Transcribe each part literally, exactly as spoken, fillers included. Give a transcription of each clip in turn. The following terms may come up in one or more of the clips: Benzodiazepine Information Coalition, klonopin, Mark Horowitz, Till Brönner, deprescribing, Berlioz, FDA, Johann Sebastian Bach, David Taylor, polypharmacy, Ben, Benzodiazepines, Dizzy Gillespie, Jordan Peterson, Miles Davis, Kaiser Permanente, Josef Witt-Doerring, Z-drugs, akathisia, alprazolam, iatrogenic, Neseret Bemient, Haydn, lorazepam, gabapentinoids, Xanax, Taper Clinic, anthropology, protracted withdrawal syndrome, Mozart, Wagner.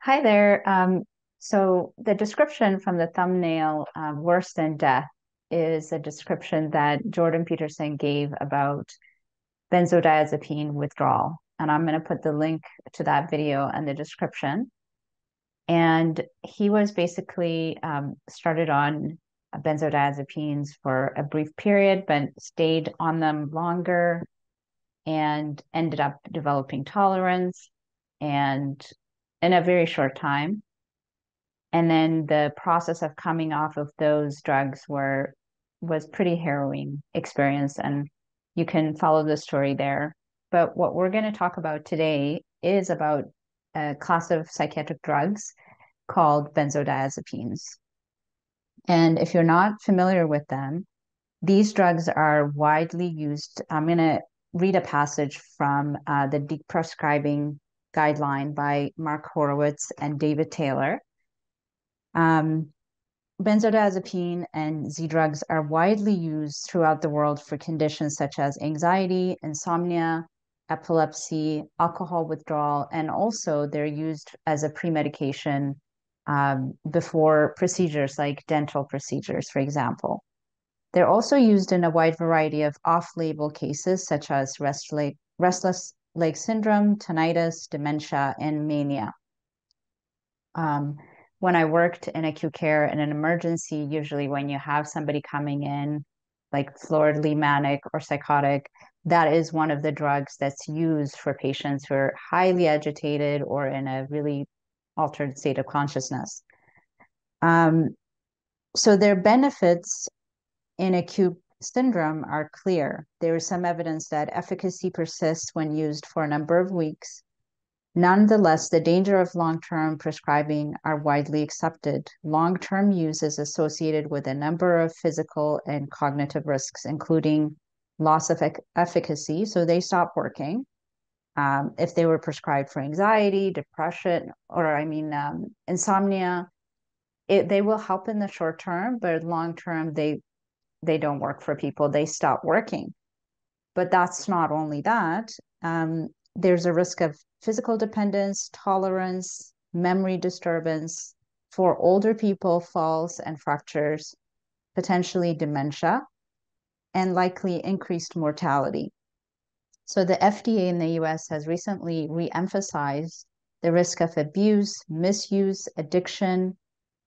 Hi there. Um, so the description from the thumbnail, uh, worse than death, is a description that Jordan Peterson gave about benzodiazepine withdrawal. And I'm going to put the link to that video in the description. And he was basically um, started on benzodiazepines for a brief period, but stayed on them longer and ended up developing tolerance and in a very short time. And then the process of coming off of those drugs were was pretty harrowing experience. And you can follow the story there. But what we're going to talk about today is about a class of psychiatric drugs called benzodiazepines. And if you're not familiar with them, these drugs are widely used. I'm going to read a passage from uh, the deprescribing guideline by Mark Horowitz and David Taylor. Um, benzodiazepine and Z-drugs are widely used throughout the world for conditions such as anxiety, insomnia, epilepsy, alcohol withdrawal, and also they're used as a pre-medication um, before procedures like dental procedures, for example. They're also used in a wide variety of off-label cases such as rest leg, restless leg syndrome, tinnitus, dementia, and mania. Um, When I worked in acute care in an emergency, usually when you have somebody coming in, like floridly manic or psychotic, that is one of the drugs that's used for patients who are highly agitated or in a really altered state of consciousness. Um, so their benefits in acute syndrome are clear. There is some evidence that efficacy persists when used for a number of weeks. Nonetheless, the danger of long-term prescribing are widely accepted. Long-term use is associated with a number of physical and cognitive risks, including loss of ec- efficacy, so they stop working. Um, if they were prescribed for anxiety, depression, or I mean, um, insomnia, it, they will help in the short term, but long-term, they, they don't work for people. They stop working. But that's not only that. Um, there's a risk of physical dependence, tolerance, memory disturbance, for older people, falls and fractures, potentially dementia, and likely increased mortality. So the F D A in the U S has recently re-emphasized the risk of abuse, misuse, addiction,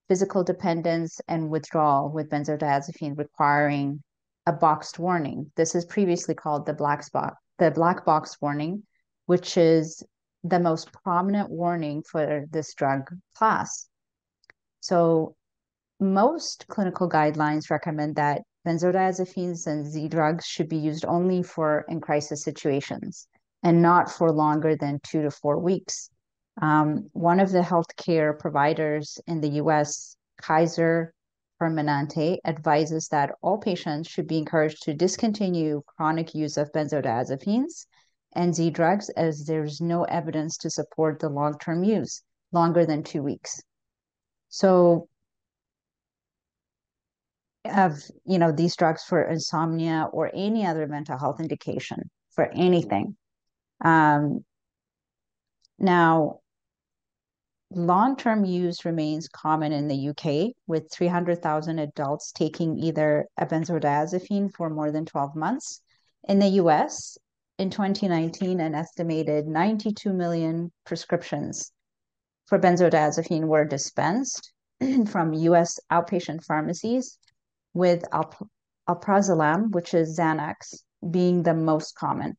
physical dependence, and withdrawal with benzodiazepine requiring a boxed warning. This is previously called the black spot, the black box warning, which is the most prominent warning for this drug class. So most clinical guidelines recommend that benzodiazepines and Z-drugs should be used only for in crisis situations and not for longer than two to four weeks. Um, one of the healthcare providers in the U S, Kaiser Permanente, advises that all patients should be encouraged to discontinue chronic use of benzodiazepines and Z-drugs as there's no evidence to support the long-term use longer than two weeks. So of, you know, these drugs for insomnia or any other mental health indication for anything. Um, now, long-term use remains common in the U K with three hundred thousand adults taking either a benzodiazepine for more than twelve months. In the U S, in twenty nineteen, an estimated ninety-two million prescriptions for benzodiazepine were dispensed from U S outpatient pharmacies, with alp- alprazolam, which is Xanax, being the most common,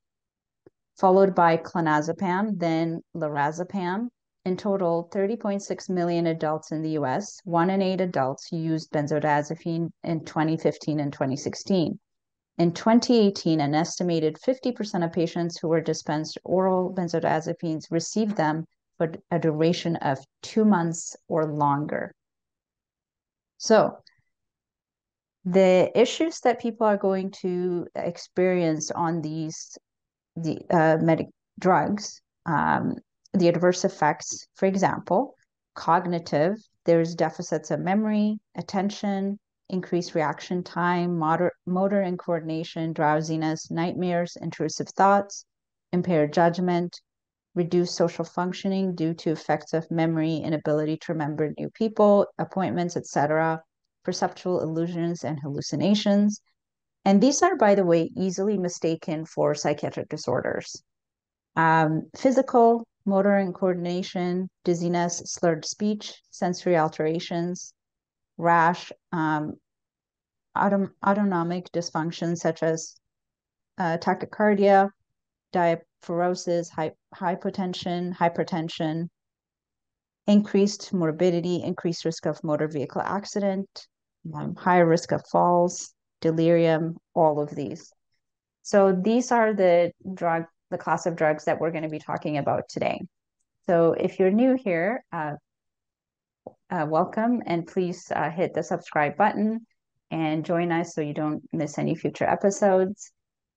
followed by clonazepam, then lorazepam. In total, thirty point six million adults in the U S, one in eight adults used benzodiazepine in twenty fifteen and twenty sixteen. In twenty eighteen, an estimated fifty percent of patients who were dispensed oral benzodiazepines received them for a duration of two months or longer. So the issues that people are going to experience on these the uh, medic drugs, um, the adverse effects, for example, cognitive, there's deficits of memory, attention, increased reaction time, motor, motor and coordination, drowsiness, nightmares, intrusive thoughts, impaired judgment, reduced social functioning due to effects of memory, inability to remember new people, appointments, et cetera, perceptual illusions and hallucinations. And these are, by the way, easily mistaken for psychiatric disorders. Um, physical, motor and coordination, dizziness, slurred speech, sensory alterations, rash, um, autom- autonomic dysfunctions such as uh, tachycardia, diaphoresis, hy- hypotension, hypertension, increased morbidity, increased risk of motor vehicle accident, um, higher risk of falls, delirium, all of these. So these are the drug, the class of drugs that we're going to be talking about today. So if you're new here, uh, uh, welcome, and please uh, hit the subscribe button and join us so you don't miss any future episodes.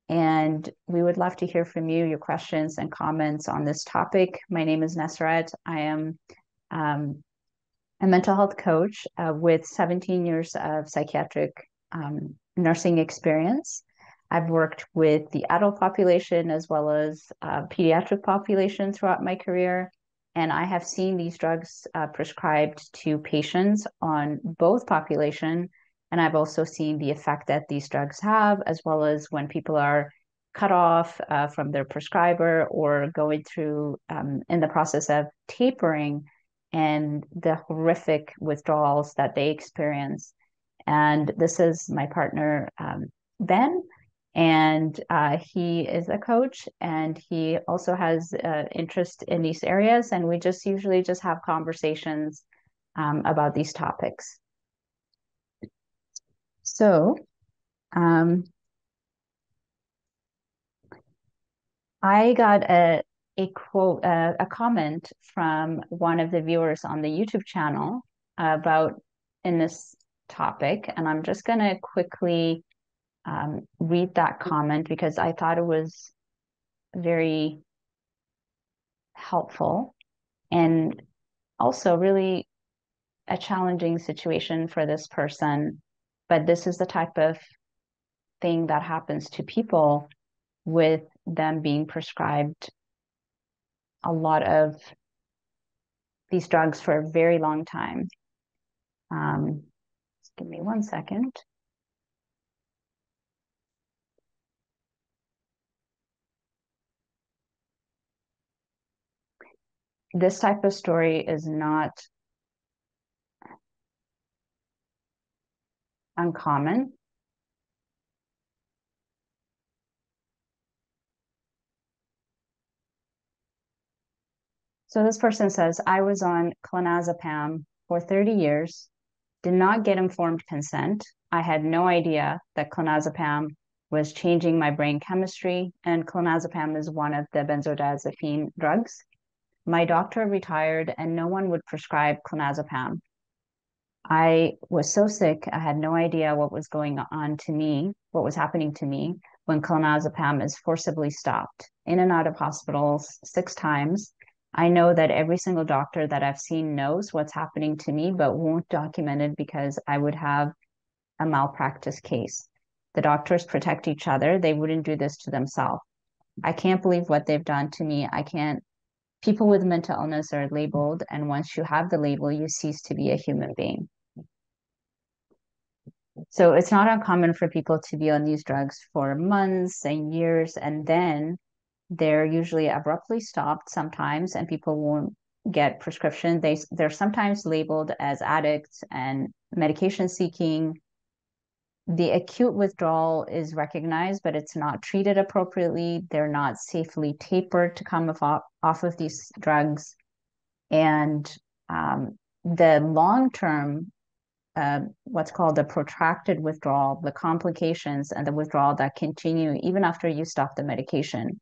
And we would love to hear from you, your questions and comments on this topic. My name is Neseret. I am um, a mental health coach uh, with seventeen years of psychiatric um, nursing experience. I've worked with the adult population as well as uh, pediatric population throughout my career. And I have seen these drugs uh, prescribed to patients on both population. And I've also seen the effect that these drugs have, as well as when people are cut off uh, from their prescriber or going through um, in the process of tapering and the horrific withdrawals that they experience. And this is my partner, um, Ben, and uh, he is a coach, and he also has uh, interest in these areas. And we just usually just have conversations um, about these topics. So, um, I got a a quote, uh, a comment from one of the viewers on the YouTube channel about in this topic, and I'm just going to quickly um, read that comment because I thought it was very helpful and also really a challenging situation for this person. But this is the type of thing that happens to people with them being prescribed a lot of these drugs for a very long time. Um, just give me one second. This type of story is not uncommon. So this person says, I was on clonazepam for thirty years, did not get informed consent. I had no idea that clonazepam was changing my brain chemistry, and clonazepam is one of the benzodiazepine drugs. My doctor retired and no one would prescribe clonazepam. I was so sick, I had no idea what was going on to me, what was happening to me when clonazepam is forcibly stopped. In and out of hospitals six times. I know that every single doctor that I've seen knows what's happening to me, but won't document it because I would have a malpractice case. The doctors protect each other. They wouldn't do this to themselves. I can't believe what they've done to me. I can't. People with mental illness are labeled, and once you have the label, you cease to be a human being. So it's not uncommon for people to be on these drugs for months and years, and then they're usually abruptly stopped sometimes, and people won't get prescription. They, they're sometimes labeled as addicts and medication seeking. The acute withdrawal is recognized, but it's not treated appropriately. They're not safely tapered to come off, off of these drugs. And um, the long-term Uh, what's called the protracted withdrawal, the complications and the withdrawal that continue even after you stop the medication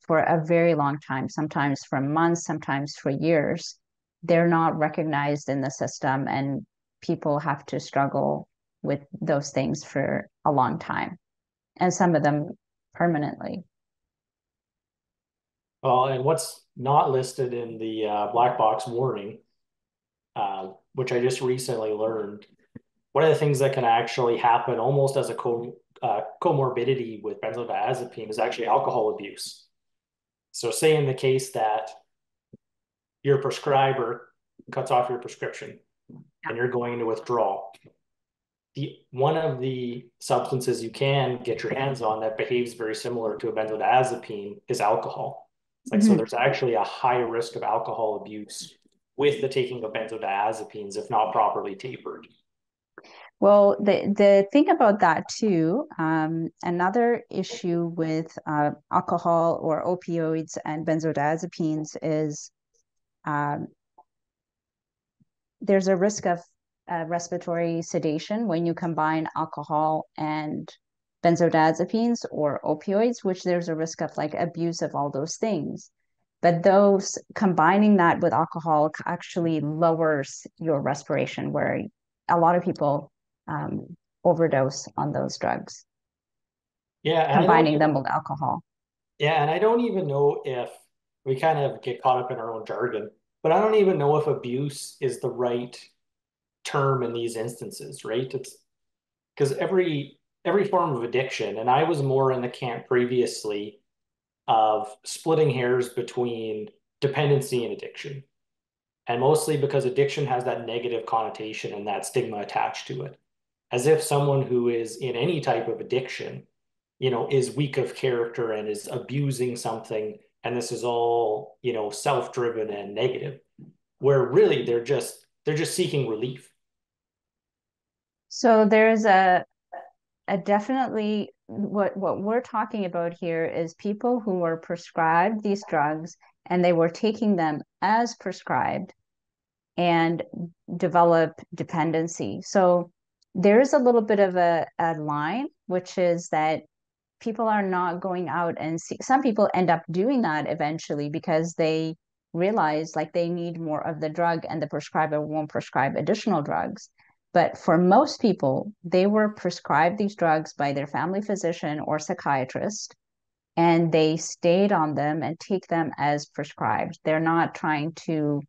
for a very long time, sometimes for months, sometimes for years, they're not recognized in the system, and people have to struggle with those things for a long time, and some of them permanently. Well, and what's not listed in the uh, black box warning, Uh, which I just recently learned, one of the things that can actually happen almost as a co- uh, comorbidity with benzodiazepine is actually alcohol abuse. So say in the case that your prescriber cuts off your prescription and you're going into withdrawal, the one of the substances you can get your hands on that behaves very similar to a benzodiazepine is alcohol. It's like, mm-hmm. So there's actually a high risk of alcohol abuse with the taking of benzodiazepines if not properly tapered. Well, the, the thing about that too, um, another issue with uh, alcohol or opioids and benzodiazepines is um, there's a risk of uh, respiratory sedation when you combine alcohol and benzodiazepines or opioids, which there's a risk of like abuse of all those things. But those combining that with alcohol actually lowers your respiration, where a lot of people um, overdose on those drugs. Yeah, combining them with alcohol. Yeah, and I don't even know if we kind of get caught up in our own jargon, but I don't even know if abuse is the right term in these instances, right? It's because every every form of addiction, and I was more in the camp previously of splitting hairs between dependency and addiction. And mostly because addiction has that negative connotation and that stigma attached to it, as if someone who is in any type of addiction, you know, is weak of character and is abusing something. And this is all, you know, self-driven and negative, where really they're just, they're just seeking relief. So there's a, a definitely what, what we're talking about here is people who were prescribed these drugs and they were taking them as prescribed and develop dependency. So there is a little bit of a, a line, which is that people are not going out and see, some people end up doing that eventually because they realize like they need more of the drug and the prescriber won't prescribe additional drugs. But for most people, they were prescribed these drugs by their family physician or psychiatrist, and they stayed on them and take them as prescribed. They're not trying to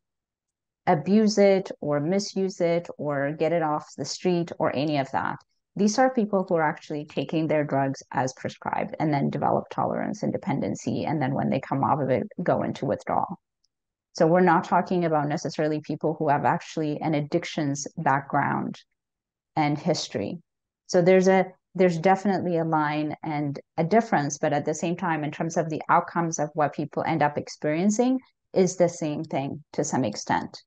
abuse it or misuse it or get it off the street or any of that. These are people who are actually taking their drugs as prescribed and then develop tolerance and dependency. And then when they come off of it, go into withdrawal. So we're not talking about necessarily people who have actually an addictions background and history. So there's a There's definitely a line and a difference, but at the same time, in terms of the outcomes of what people end up experiencing, is the same thing to some extent.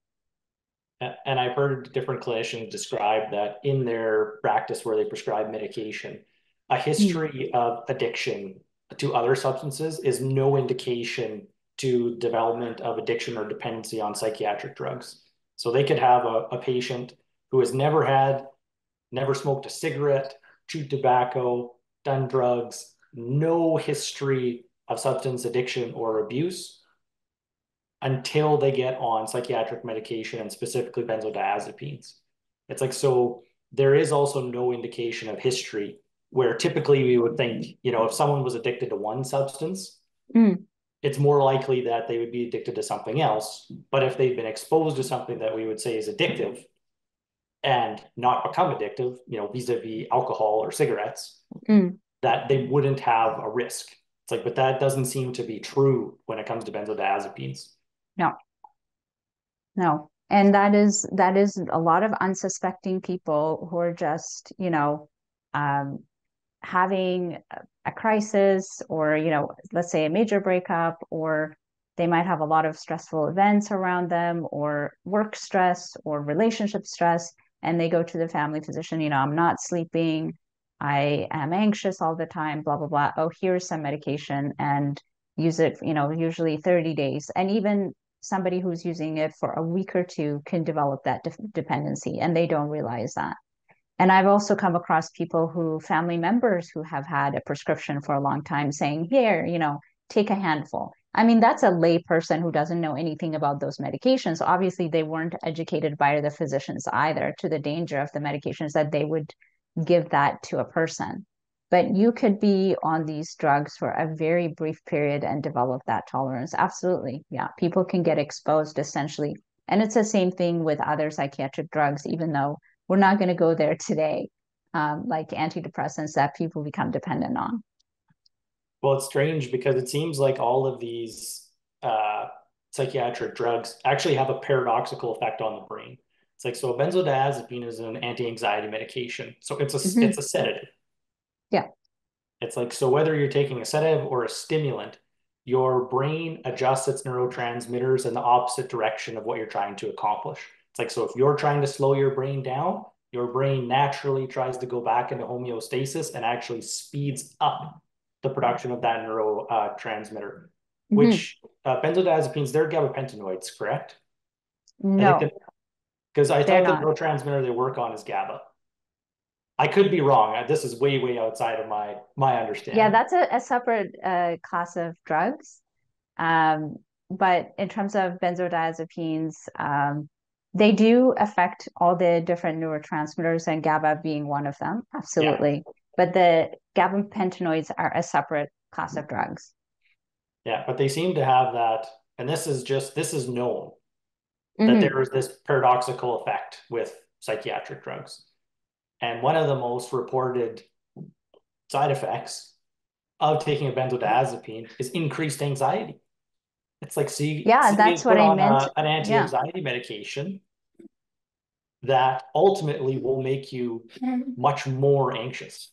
And I've heard different clinicians describe that in their practice where they prescribe medication, a history mm-hmm. of addiction to other substances is no indication to development of addiction or dependency on psychiatric drugs. So they could have a, a patient who has never had, never smoked a cigarette, chewed tobacco, done drugs, no history of substance addiction or abuse until they get on psychiatric medication and specifically benzodiazepines. It's like, so there is also no indication of history where typically we would think, you know, if someone was addicted to one substance, mm. it's more likely that they would be addicted to something else. But if they've been exposed to something that we would say is addictive, and not become addictive, you know, vis-a-vis alcohol or cigarettes, mm. that they wouldn't have a risk. It's like, but that doesn't seem to be true when it comes to benzodiazepines. No, no. And that is, that is a lot of unsuspecting people who are just, you know, um, having a crisis or, you know, let's say a major breakup, or they might have a lot of stressful events around them or work stress or relationship stress. And they go to the family physician, you know, I'm not sleeping, I am anxious all the time, blah, blah, blah. Oh, here's some medication and use it, you know, usually thirty days. And even somebody who's using it for a week or two can develop that de- dependency and they don't realize that. And I've also come across people who, family members who have had a prescription for a long time saying, here, you know, take a handful. I mean, that's a lay person who doesn't know anything about those medications. Obviously, they weren't educated by the physicians either to the danger of the medications that they would give that to a person. But you could be on these drugs for a very brief period and develop that tolerance. Absolutely. Yeah, people can get exposed essentially. And it's the same thing with other psychiatric drugs, even though we're not going to go there today, um, like antidepressants that people become dependent on. Well, it's strange because it seems like all of these uh, psychiatric drugs actually have a paradoxical effect on the brain. It's like, so benzodiazepine is an anti-anxiety medication. So it's a, mm-hmm. it's a sedative. Yeah. It's like, so whether you're taking a sedative or a stimulant, your brain adjusts its neurotransmitters in the opposite direction of what you're trying to accomplish. It's like, so if you're trying to slow your brain down, your brain naturally tries to go back into homeostasis and actually speeds up the production of that neurotransmitter, uh, mm-hmm. which uh, benzodiazepines, they're gabapentinoids, correct? No. Because I, think I thought the neurotransmitter they work on is GABA. I could be wrong. This is way, way outside of my my understanding. Yeah, that's a, a separate uh, class of drugs. Um, but in terms of benzodiazepines, um, they do affect all the different neurotransmitters, and GABA being one of them. Absolutely. Yeah. But the gabapentinoids are a separate class of drugs. Yeah, but they seem to have that. And this is just, this is known, mm-hmm. that there is this paradoxical effect with psychiatric drugs. And one of the most reported side effects of taking a benzodiazepine is increased anxiety. It's like, see, yeah, that's what I meant. A, an anti-anxiety yeah. medication that ultimately will make you much more anxious.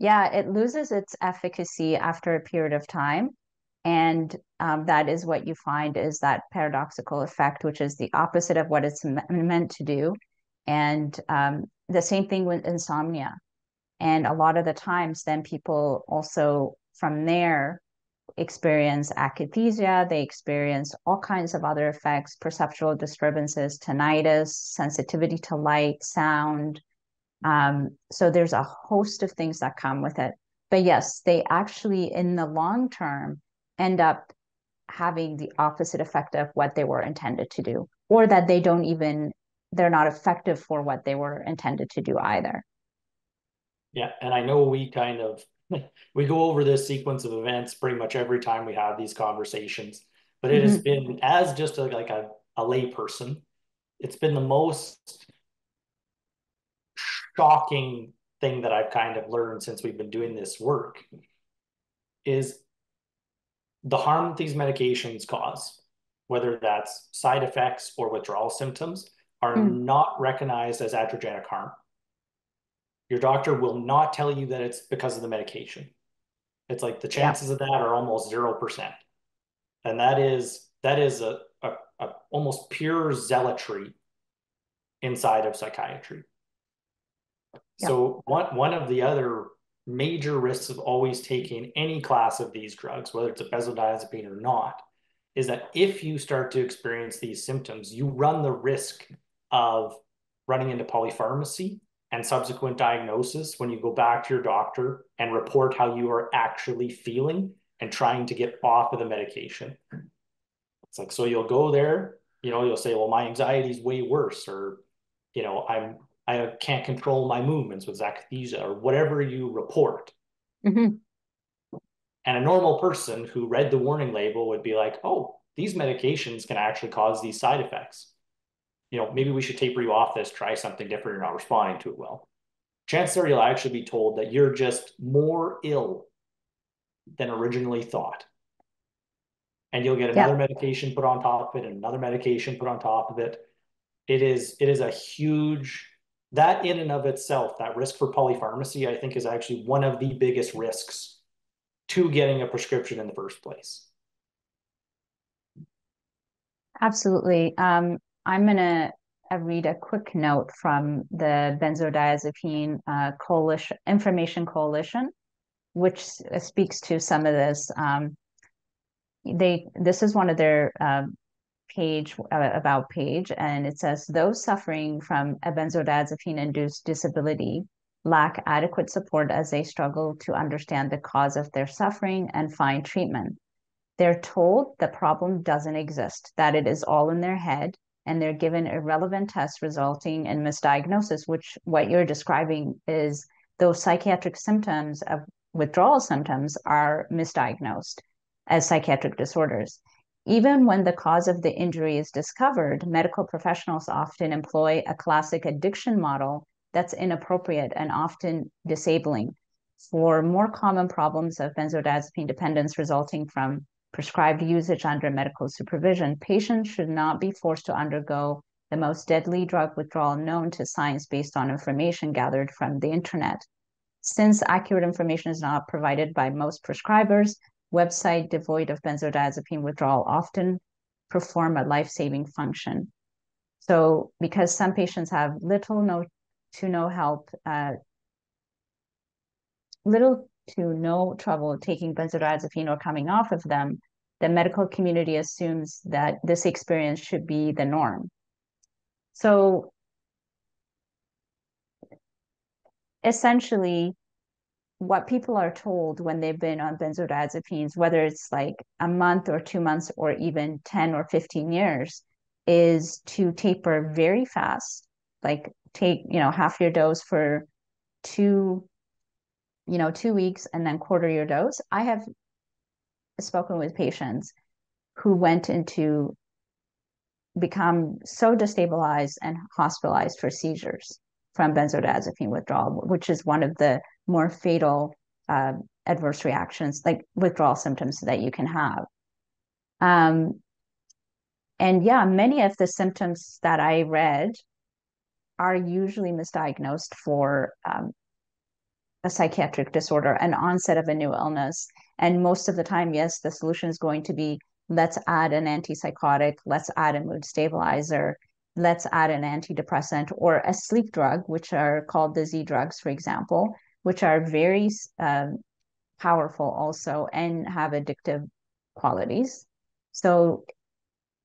Yeah, it loses its efficacy after a period of time. And um, that is what you find is that paradoxical effect, which is the opposite of what it's me- meant to do. And um, the same thing with insomnia. And a lot of the times then people also from there experience akathisia, they experience all kinds of other effects, perceptual disturbances, tinnitus, sensitivity to light, sound. Um, so there's a host of things that come with it. But yes, they actually in the long term end up having the opposite effect of what they were intended to do, or that they don't even they're not effective for what they were intended to do either. Yeah. And I know we kind of, we go over this sequence of events pretty much every time we have these conversations, but it mm-hmm. has been as just a, like a, a lay person, it's been the most shocking thing that I've kind of learned since we've been doing this work is the harm that these medications cause, whether that's side effects or withdrawal symptoms, are mm. not recognized as iatrogenic harm. Your doctor will not tell you that it's because of the medication. It's like the chances yeah. of that are almost zero percent. And that is that is a, a, a almost pure zealotry inside of psychiatry. Yeah. So one, one of the other major risks of always taking any class of these drugs, whether it's a benzodiazepine or not, is that if you start to experience these symptoms, you run the risk of running into polypharmacy and subsequent diagnosis when you go back to your doctor and report how you are actually feeling and trying to get off of the medication. It's like, so you'll go there, you know, you'll say, well, my anxiety is way worse, or, you know, I'm, I can't control my movements with akathisia, or whatever you report. Mm-hmm. And a normal person who read the warning label would be like, oh, these medications can actually cause these side effects. You know, maybe we should taper you off this, try something different, you're not responding to it well. Chances are you'll actually be told that you're just more ill than originally thought. And you'll get another yeah. medication put on top of it, and another medication put on top of it. It is, it is a huge, that in and of itself, that risk for polypharmacy, I think is actually one of the biggest risks to getting a prescription in the first place. Absolutely. Um, I'm going to read a quick note from the Benzodiazepine uh, Coalition, Information Coalition, which speaks to some of this. Um, they This is one of their uh, page, uh, about page, and it says, those suffering from a benzodiazepine-induced disability lack adequate support as they struggle to understand the cause of their suffering and find treatment. They're told the problem doesn't exist, that it is all in their head, and they're given irrelevant tests resulting in misdiagnosis, which what you're describing is those psychiatric symptoms of withdrawal symptoms are misdiagnosed as psychiatric disorders. Even when the cause of the injury is discovered, medical professionals often employ a classic addiction model that's inappropriate and often disabling. for more common problems of benzodiazepine dependence resulting from prescribed usage under medical supervision, patients should not be forced to undergo the most deadly drug withdrawal known to science based on information gathered from the internet. Since accurate information is not provided by most prescribers, websites devoid of benzodiazepine withdrawal often perform a life-saving function. So because some patients have little no, to no help, uh, little to no trouble taking benzodiazepine or coming off of them, the medical community assumes that this experience should be the norm. So essentially, what people are told when they've been on benzodiazepines, whether it's like a month or two months or even ten or fifteen years, is to taper very fast, like take, you know, half your dose for two, you know, two weeks and then quarter your dose. I have spoken with patients who went into become so destabilized and hospitalized for seizures from benzodiazepine withdrawal, which is one of the more fatal uh, adverse reactions, like withdrawal symptoms that you can have. Um, and yeah, many of the symptoms that I read are usually misdiagnosed for um, a psychiatric disorder, an onset of a new illness. And most of the time, yes, the solution is going to be, let's add an antipsychotic, let's add a mood stabilizer, let's add an antidepressant or a sleep drug, which are called the Z drugs, for example, which are very um, powerful also and have addictive qualities. So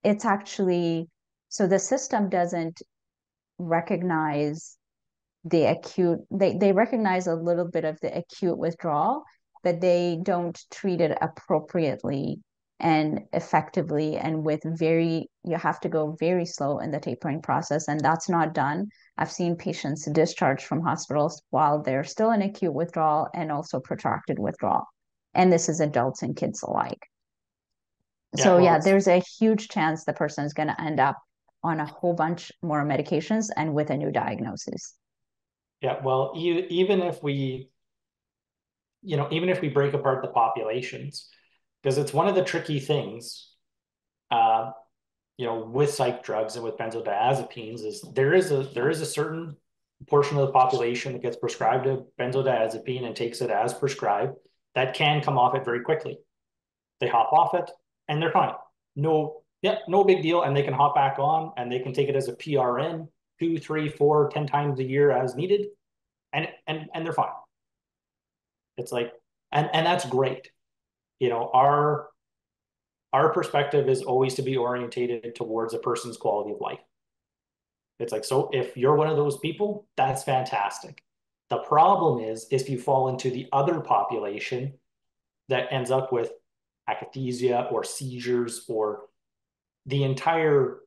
it's actually, so the system doesn't recognize the acute, they, they recognize a little bit of the acute withdrawal, but they don't treat it appropriately and effectively, and with very, you have to go very slow in the tapering process, and that's not done. I've seen patients discharged from hospitals while they're still in acute withdrawal and also protracted withdrawal. And this is adults and kids alike. Yeah, so well, yeah, there's a huge chance the person is going to end up on a whole bunch more medications and with a new diagnosis. Yeah, well, e- even if we, you know, even if we break apart the populations, because it's one of the tricky things, uh, you know, with psych drugs and with benzodiazepines is there is a there is a certain portion of the population that gets prescribed a benzodiazepine and takes it as prescribed that can come off it very quickly. They hop off it and they're fine. No, yeah, no big deal, and they can hop back on and they can take it as a P R N two, three, four, ten times a year as needed, and and and they're fine. It's like, and and that's great. You know, our, our perspective is always to be orientated towards a person's quality of life. It's like, so if you're one of those people, that's fantastic. The problem is, if you fall into the other population that ends up with akathisia or seizures or the entire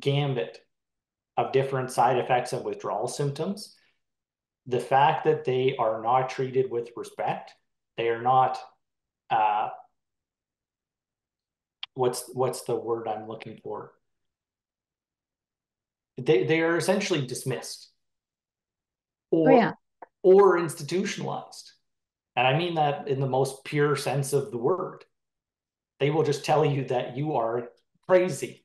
gambit of different side effects and withdrawal symptoms, the fact that they are not treated with respect, they are not... Uh, what's what's the word I'm looking for? They they are essentially dismissed, or oh, yeah. or institutionalized, and I mean that in the most pure sense of the word. They will just tell you that you are crazy.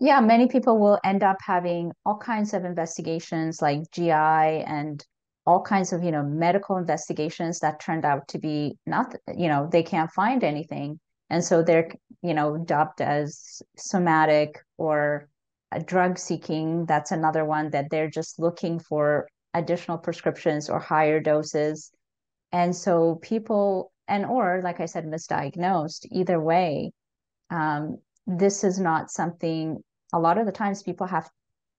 Yeah, many people will end up having all kinds of investigations, like G I and all kinds of, you know, medical investigations that turned out to be not, you know, they can't find anything. And so they're, you know, dubbed as somatic or a drug seeking. That's another one that they're just looking for additional prescriptions or higher doses. And so people, and, or like I said, misdiagnosed either way. Um, this is not something, a lot of the times people have to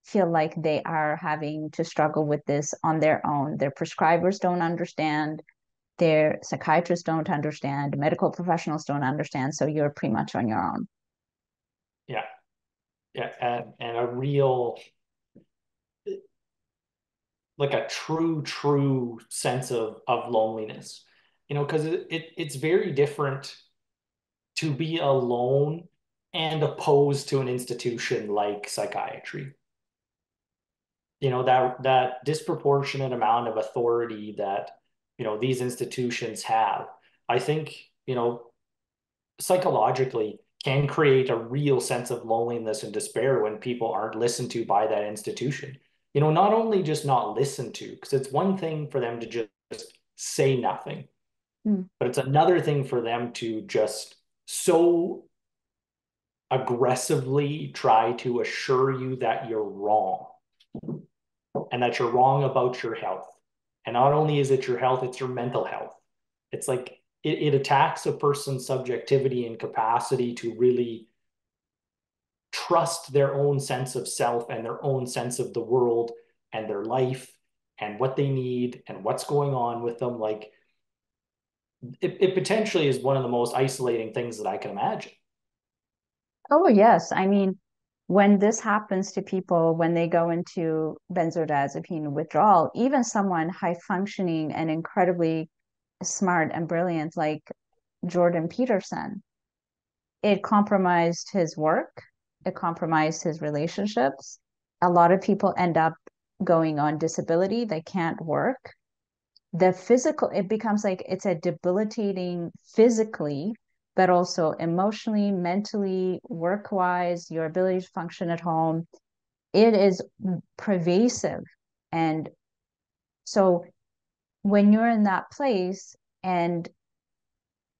feel like they are having to struggle with this on their own. Their prescribers don't understand, their psychiatrists don't understand, medical professionals don't understand, so you're pretty much on your own. Yeah, yeah, and, and a real, like a true, true sense of, of loneliness, you know, because it, it it's very different to be alone and opposed to an institution like psychiatry. You know, that that disproportionate amount of authority that you know, these institutions have, I think, you know, psychologically can create a real sense of loneliness and despair when people aren't listened to by that institution. You know, not only just not listened to, because it's one thing for them to just say nothing, mm. but it's another thing for them to just so aggressively try to assure you that you're wrong and that you're wrong about your health. And not only is it your health, it's your mental health. It's like, it, it attacks a person's subjectivity and capacity to really trust their own sense of self and their own sense of the world and their life and what they need and what's going on with them. Like, it, it potentially is one of the most isolating things that I can imagine. Oh, yes. I mean, when this happens to people, when they go into benzodiazepine withdrawal, even someone high functioning and incredibly smart and brilliant like Jordan Peterson, it compromised his work, it compromised his relationships. A lot of people end up going on disability, they can't work. The physical, it becomes like it's a debilitating physically, but also emotionally, mentally, work-wise, your ability to function at home. It is pervasive. And so when you're in that place and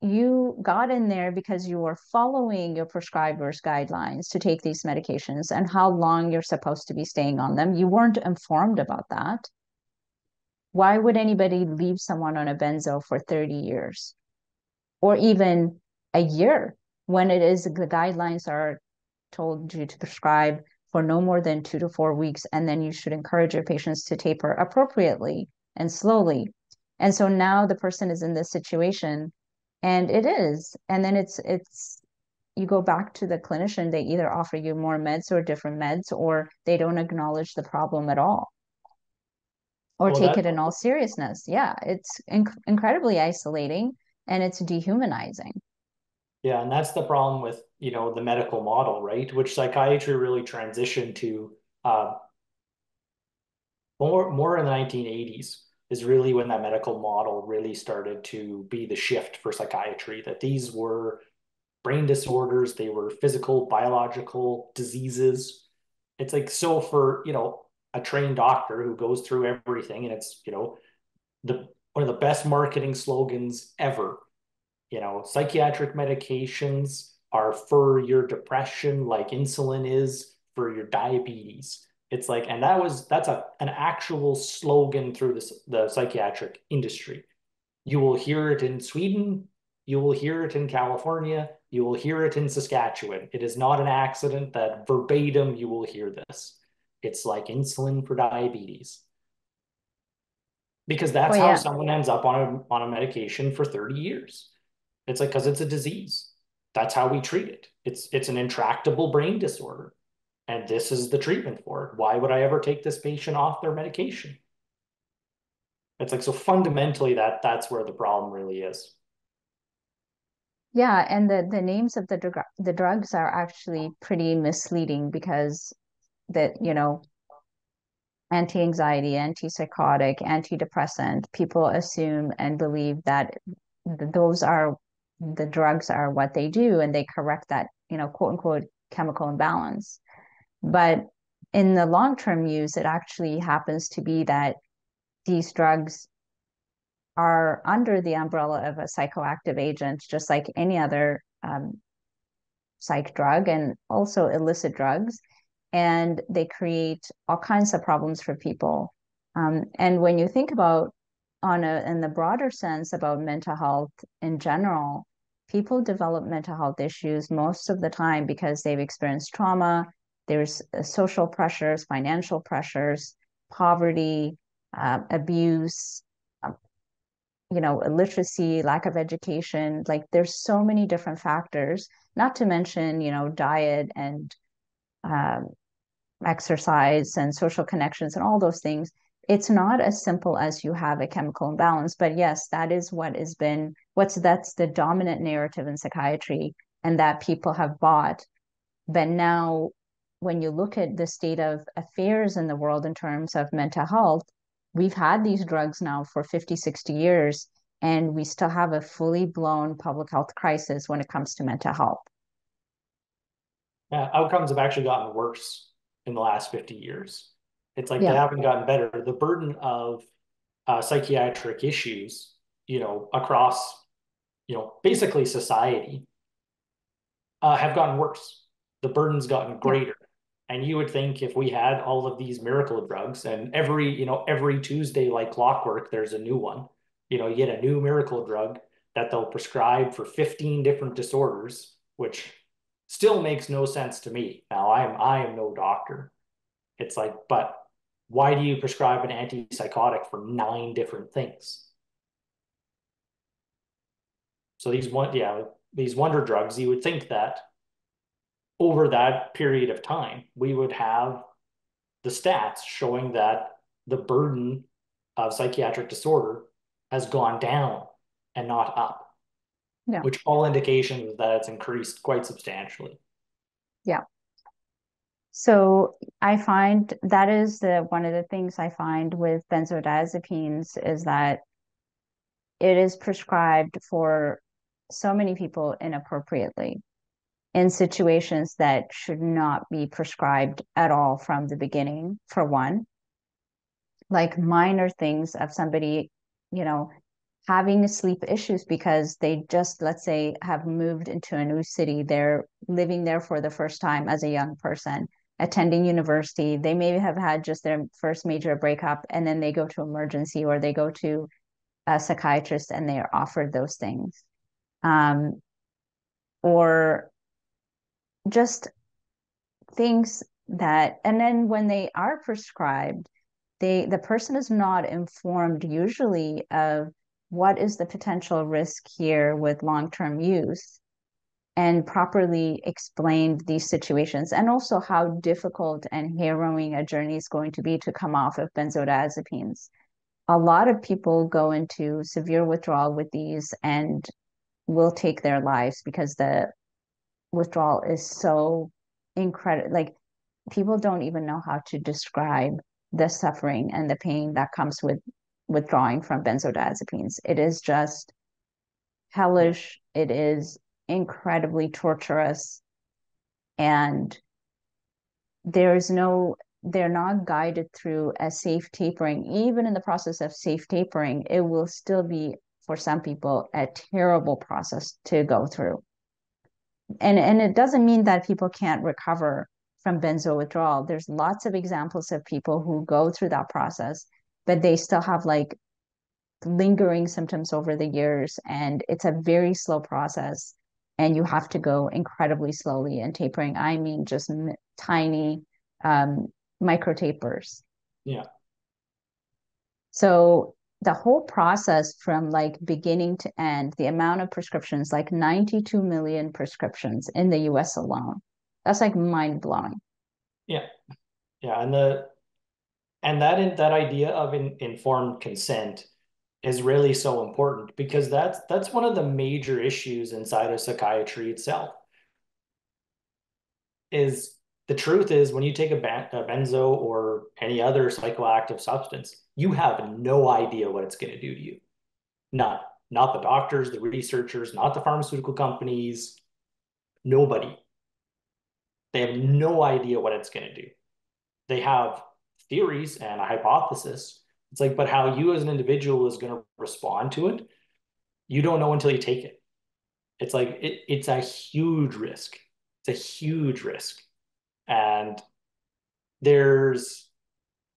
you got in there because you were following your prescriber's guidelines to take these medications and how long you're supposed to be staying on them, you weren't informed about that. Why would anybody leave someone on a benzo for thirty years or even a year when it is the guidelines are told you to prescribe for no more than two to four weeks, and then you should encourage your patients to taper appropriately and slowly. And so now the person is in this situation, and it is, and then it's, it's, you go back to the clinician, they either offer you more meds or different meds, or they don't acknowledge the problem at all, or well, take that... it in all seriousness. Yeah. It's inc- incredibly isolating and it's dehumanizing. Yeah. And that's the problem with, you know, the medical model, right? Which psychiatry really transitioned to, uh, More, more in the nineteen eighties is really when that medical model really started to be the shift for psychiatry, that these were brain disorders, they were physical, biological diseases. It's like, so for, you know, a trained doctor who goes through everything, and it's, you know, the one of the best marketing slogans ever, you know, psychiatric medications are for your depression, like insulin is for your diabetes. It's like, and that was, that's a, an actual slogan through this, the psychiatric industry. You will hear it in Sweden. You will hear it in California. You will hear it in Saskatchewan. It is not an accident that verbatim you will hear this. It's like insulin for diabetes. Because that's oh, yeah. how someone ends up on a, on a medication for thirty years. It's like, because it's a disease. That's how we treat it. It's, it's an intractable brain disorder. And this is the treatment for it. Why would I ever take this patient off their medication? It's like, so fundamentally that that's where the problem really is. Yeah. And the, the names of the, dr- the drugs are actually pretty misleading, because that, you know, anti-anxiety, antipsychotic, antidepressant, people assume and believe that those are, the drugs are what they do. And they correct that, you know, quote unquote, chemical imbalance. But in the long-term use, it actually happens to be that these drugs are under the umbrella of a psychoactive agent, just like any other um, psych drug, and also illicit drugs. And they create all kinds of problems for people. Um, and when you think about on a, in the broader sense about mental health in general, people develop mental health issues most of the time because they've experienced trauma. There's social pressures, financial pressures, poverty, uh, abuse, um, you know, illiteracy, lack of education. Like, there's so many different factors, not to mention, you know, diet and um, exercise and social connections and all those things. It's not as simple as you have a chemical imbalance, but yes, that is what has been, what's, that's the dominant narrative in psychiatry, and that people have bought. But now, when you look at the state of affairs in the world in terms of mental health, we've had these drugs now for fifty, sixty years, and we still have a fully blown public health crisis when it comes to mental health. Yeah, outcomes have actually gotten worse in the last fifty years. It's like yeah. they haven't gotten better. The burden of uh, psychiatric issues, you know, across, you know, basically society uh, have gotten worse. The burden's gotten greater. Yeah. And you would think if we had all of these miracle drugs and every, you know, every Tuesday, like clockwork, there's a new one, you know, you get a new miracle drug that they'll prescribe for fifteen different disorders, which still makes no sense to me. Now, I am, I am no doctor. It's like, but why do you prescribe an antipsychotic for nine different things? So these one, yeah, these wonder drugs, you would think that over that period of time, we would have the stats showing that the burden of psychiatric disorder has gone down and not up, yeah. which all indications that it's increased quite substantially. Yeah. So I find that is the one of the things I find with benzodiazepines is that it is prescribed for so many people inappropriately in situations that should not be prescribed at all from the beginning, for one. Like minor things of somebody, you know, having sleep issues because they just, let's say, have moved into a new city. They're living there for the first time as a young person, attending university. They may have had just their first major breakup, and then they go to emergency or they go to a psychiatrist and they are offered those things. Um, or just things that, and then when they are prescribed, they the person is not informed usually of what is the potential risk here with long-term use, and properly explained these situations, and also how difficult and harrowing a journey is going to be to come off of benzodiazepines. A lot of people go into severe withdrawal with these and will take their lives because the withdrawal is so incredible. Like, people don't even know how to describe the suffering and the pain that comes with withdrawing from benzodiazepines. It is just hellish. It is incredibly torturous. And there is no... they're not guided through a safe tapering. Even in the process of safe tapering, it will still be, for some people, a terrible process to go through. And, and it doesn't mean that people can't recover from benzo withdrawal. There's lots of examples of people who go through that process, but they still have like lingering symptoms over the years. And it's a very slow process. And you have to go incredibly slowly in tapering. I mean, just m- tiny, um, micro tapers. Yeah. So the whole process from like beginning to end, the amount of prescriptions, like ninety-two million prescriptions in the U S alone. That's like mind blowing. Yeah. Yeah. And the, and that, in, that idea of in, informed consent is really so important, because that's, that's one of the major issues inside of psychiatry itself. Is the truth is, when you take a benzo or any other psychoactive substance, you have no idea what it's going to do to you. None. Not the doctors, the researchers, not the pharmaceutical companies, nobody. They have no idea what it's going to do. They have theories and a hypothesis. It's like, but how you as an individual is going to respond to it, you don't know until you take it. It's like, it, it's a huge risk. It's a huge risk. And there's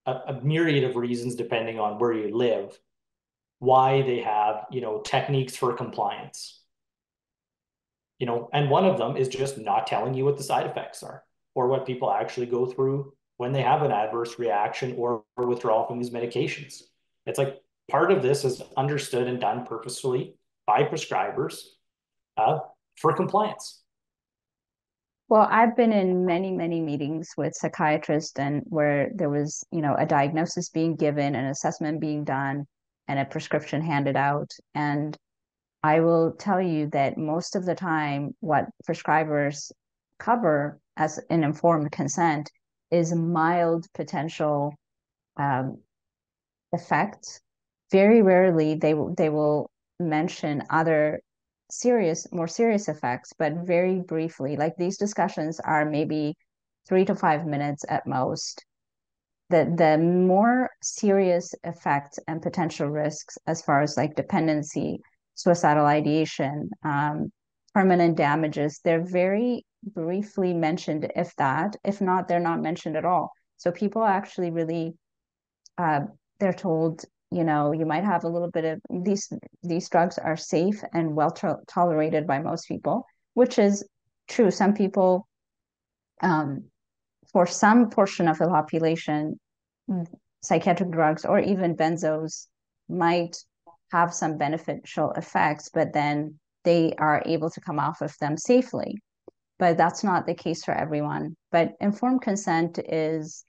a, a myriad of reasons, depending on where you live, why they have, you know, techniques for compliance. You know, and one of them is just not telling you what the side effects are or what people actually go through when they have an adverse reaction or withdrawal from these medications. It's like, part of this is understood and done purposefully by prescribers uh, for compliance. Well, I've been in many, many meetings with psychiatrists, and where there was, you know, a diagnosis being given, an assessment being done, and a prescription handed out. And I will tell you that most of the time what prescribers cover as an informed consent is mild potential um, effect. Very rarely they they will mention other serious, more serious effects, but very briefly. Like these discussions are maybe three to five minutes at most. The the more serious effects and potential risks, as far as like dependency, suicidal ideation, um, permanent damages, they're very briefly mentioned, if that. If not, they're not mentioned at all. So people actually really, uh, they're told, you know, you might have a little bit of these, these drugs are safe and well to- tolerated by most people, which is true. Some people, um, for some portion of the population, mm. psychiatric drugs or even benzos might have some beneficial effects, but then they are able to come off of them safely. But that's not the case for everyone. But informed consent is,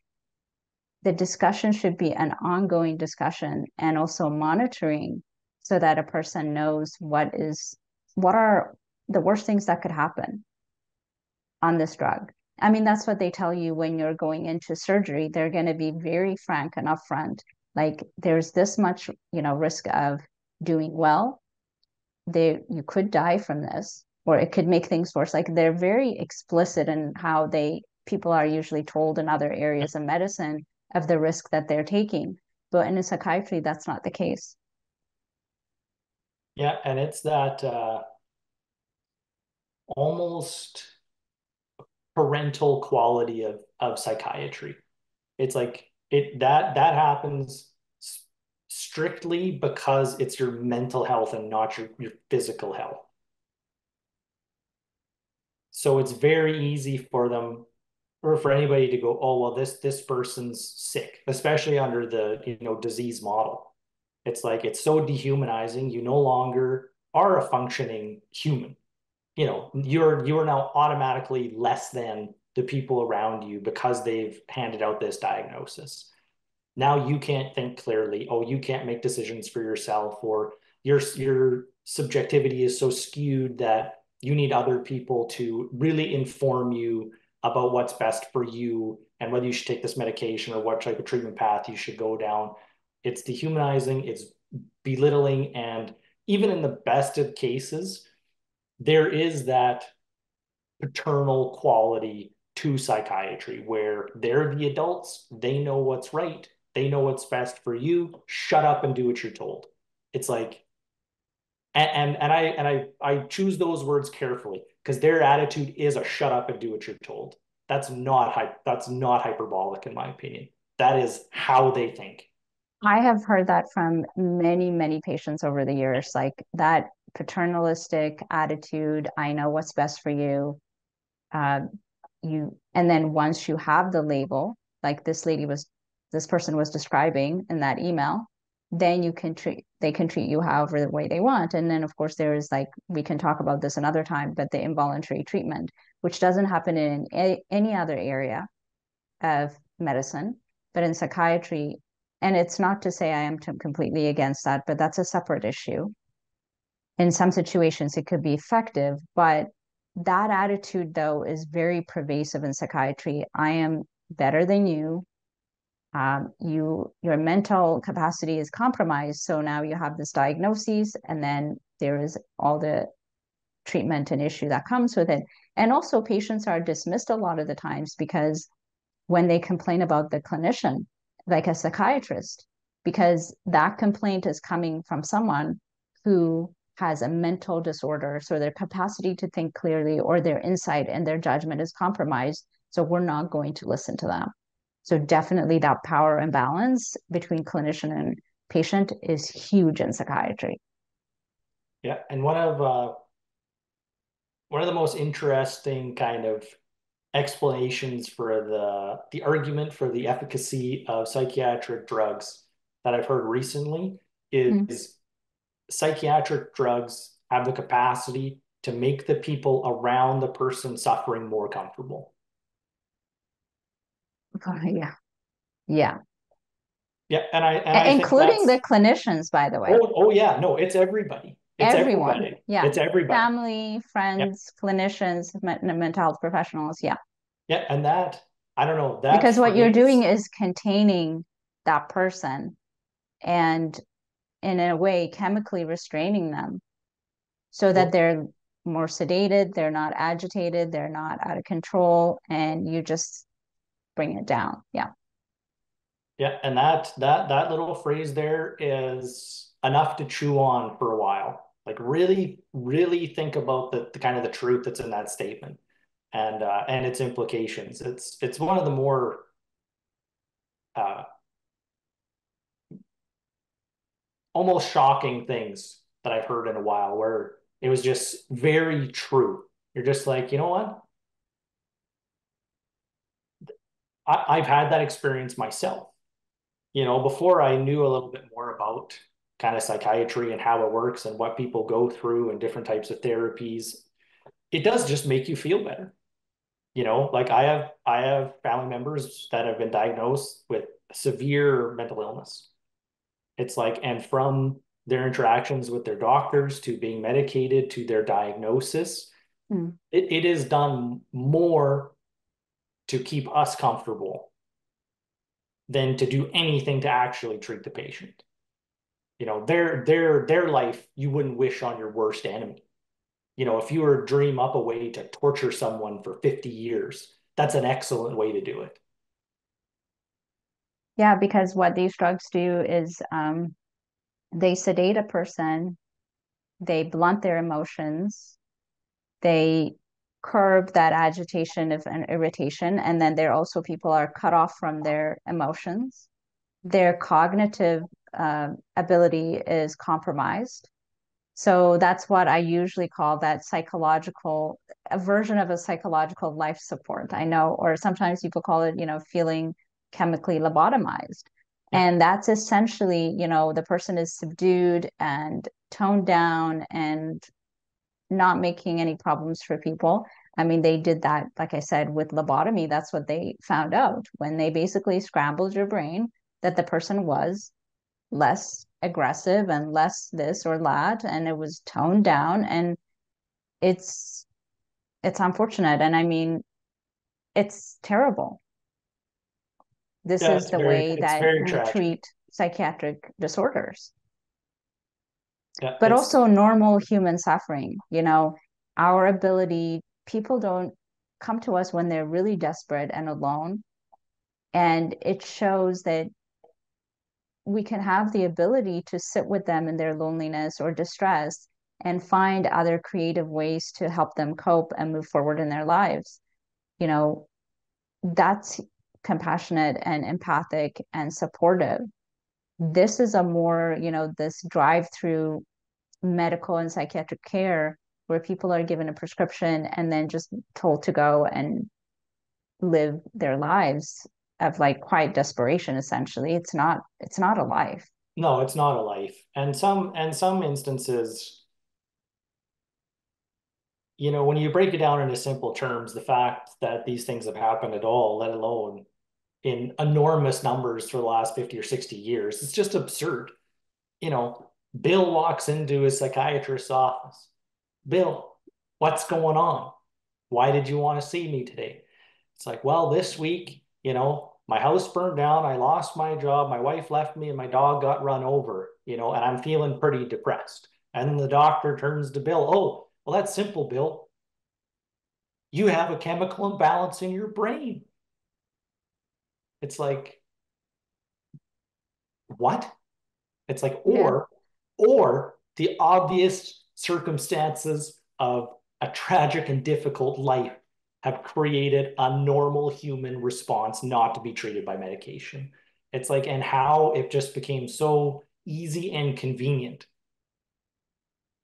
the discussion should be an ongoing discussion, and also monitoring so that a person knows what is, what are the worst things that could happen on this drug. I mean, that's what they tell you when you're going into surgery. They're going to be very frank and upfront. Like, there's this much, you know, risk of doing well. They, you could die from this, or it could make things worse. Like, they're very explicit in how they, people are usually told in other areas of medicine of the risk that they're taking. But in psychiatry, that's not the case. Yeah, and it's that uh, almost parental quality of, of psychiatry. It's like it that that happens strictly because it's your mental health and not your, your physical health. So it's very easy for them, or for anybody to go, oh, well, this this person's sick, especially under the, you know, disease model. It's like, it's so dehumanizing. You no longer are a functioning human. You know, you're you are now automatically less than the people around you because they've handed out this diagnosis. Now you can't think clearly. Oh, you can't make decisions for yourself, or your your subjectivity is so skewed that you need other people to really inform you about what's best for you and whether you should take this medication or what type of treatment path you should go down. It's dehumanizing, it's belittling, and even in the best of cases, there is that paternal quality to psychiatry where they're the adults, they know what's right, they know what's best for you, shut up and do what you're told. It's like, And, and and I and I I choose those words carefully, because their attitude is a shut up and do what you're told. That's not hy- that's not hyperbolic in my opinion. That is how they think. I have heard that from many many patients over the years, like that paternalistic attitude. I know what's best for you. Uh, you and then once you have the label, like this lady was, this person was describing in that email, then you can treat, they can treat you however the way they want. And then of course there is, like, we can talk about this another time, but the involuntary treatment, which doesn't happen in a, any other area of medicine, but in psychiatry. And it's not to say I am t- completely against that, but that's a separate issue. In some situations it could be effective, but that attitude though is very pervasive in psychiatry. I am better than you. Um, you, your mental capacity is compromised. So now you have this diagnosis, and then there is all the treatment and issue that comes with it. And also patients are dismissed a lot of the times because when they complain about the clinician, like a psychiatrist, because that complaint is coming from someone who has a mental disorder. So their capacity to think clearly or their insight and their judgment is compromised. So we're not going to listen to them. So definitely that power imbalance between clinician and patient is huge in psychiatry. Yeah, and one of uh, one of the most interesting kind of explanations for the the argument for the efficacy of psychiatric drugs that I've heard recently is mm-hmm. psychiatric drugs have the capacity to make the people around the person suffering more comfortable. Yeah. Yeah. Yeah. And I, and I including the clinicians, by the way. Oh, oh yeah. No, it's everybody. It's everyone. Everybody. Yeah. It's everybody. Family, friends, yeah. Clinicians, mental health professionals. Yeah. Yeah. And that, I don't know. That because what you're doing is containing that person and in a way chemically restraining them so that they're more sedated, they're not agitated, they're not out of control, and you just bring it down. Yeah. Yeah. And that, that, that little phrase there is enough to chew on for a while. Like really, really think about the, the kind of the truth that's in that statement and, uh, and its implications. It's, it's one of the more, uh, almost shocking things that I've heard in a while, where it was just very true. You're just like, you know what? I, I've had that experience myself. You know, before I knew a little bit more about kind of psychiatry and how it works and what people go through and different types of therapies, it does just make you feel better. You know, like I have, I have family members that have been diagnosed with severe mental illness. It's like, and from their interactions with their doctors to being medicated to their diagnosis, mm. it, it is done more to keep us comfortable than to do anything to actually treat the patient. You know, their, their, their life, you wouldn't wish on your worst enemy. You know, if you were to dream up a way to torture someone for fifty years, that's an excellent way to do it. Yeah, because what these drugs do is um, they sedate a person, they blunt their emotions, they curb that agitation of an irritation, and then there also people are cut off from their emotions. Their cognitive uh, ability is compromised. So that's what I usually call that psychological, a version of a psychological life support, I know, or sometimes people call it, you know, feeling chemically lobotomized. And that's essentially, you know, the person is subdued and toned down and not making any problems for people. I mean, they did that, like I said, with lobotomy. That's what they found out when they basically scrambled your brain, that the person was less aggressive and less this or that, and it was toned down. And it's it's unfortunate. And I mean, it's terrible. This yeah, is the very, way that we tragic. treat psychiatric disorders. Yeah, but also normal human suffering, you know, our ability, people don't come to us when they're really desperate and alone. And it shows that we can have the ability to sit with them in their loneliness or distress and find other creative ways to help them cope and move forward in their lives. You know, that's compassionate and empathic and supportive. This is a more, you know, this drive-through medical and psychiatric care where people are given a prescription and then just told to go and live their lives of like quiet desperation, essentially. It's not, it's not a life. No, it's not a life. And some, and some instances, you know, when you break it down into simple terms, the fact that these things have happened at all, let alone in enormous numbers for the last fifty or sixty years. It's just absurd. You know, Bill walks into his psychiatrist's office. Bill, what's going on? Why did you want to see me today? It's like, well, this week, you know, my house burned down. I lost my job. My wife left me and my dog got run over, you know, and I'm feeling pretty depressed. And then the doctor turns to Bill. Oh, well, that's simple, Bill. You have a chemical imbalance in your brain. It's like, what? It's like, or, yeah. or the obvious circumstances of a tragic and difficult life have created a normal human response not to be treated by medication. It's like, and how it just became so easy and convenient.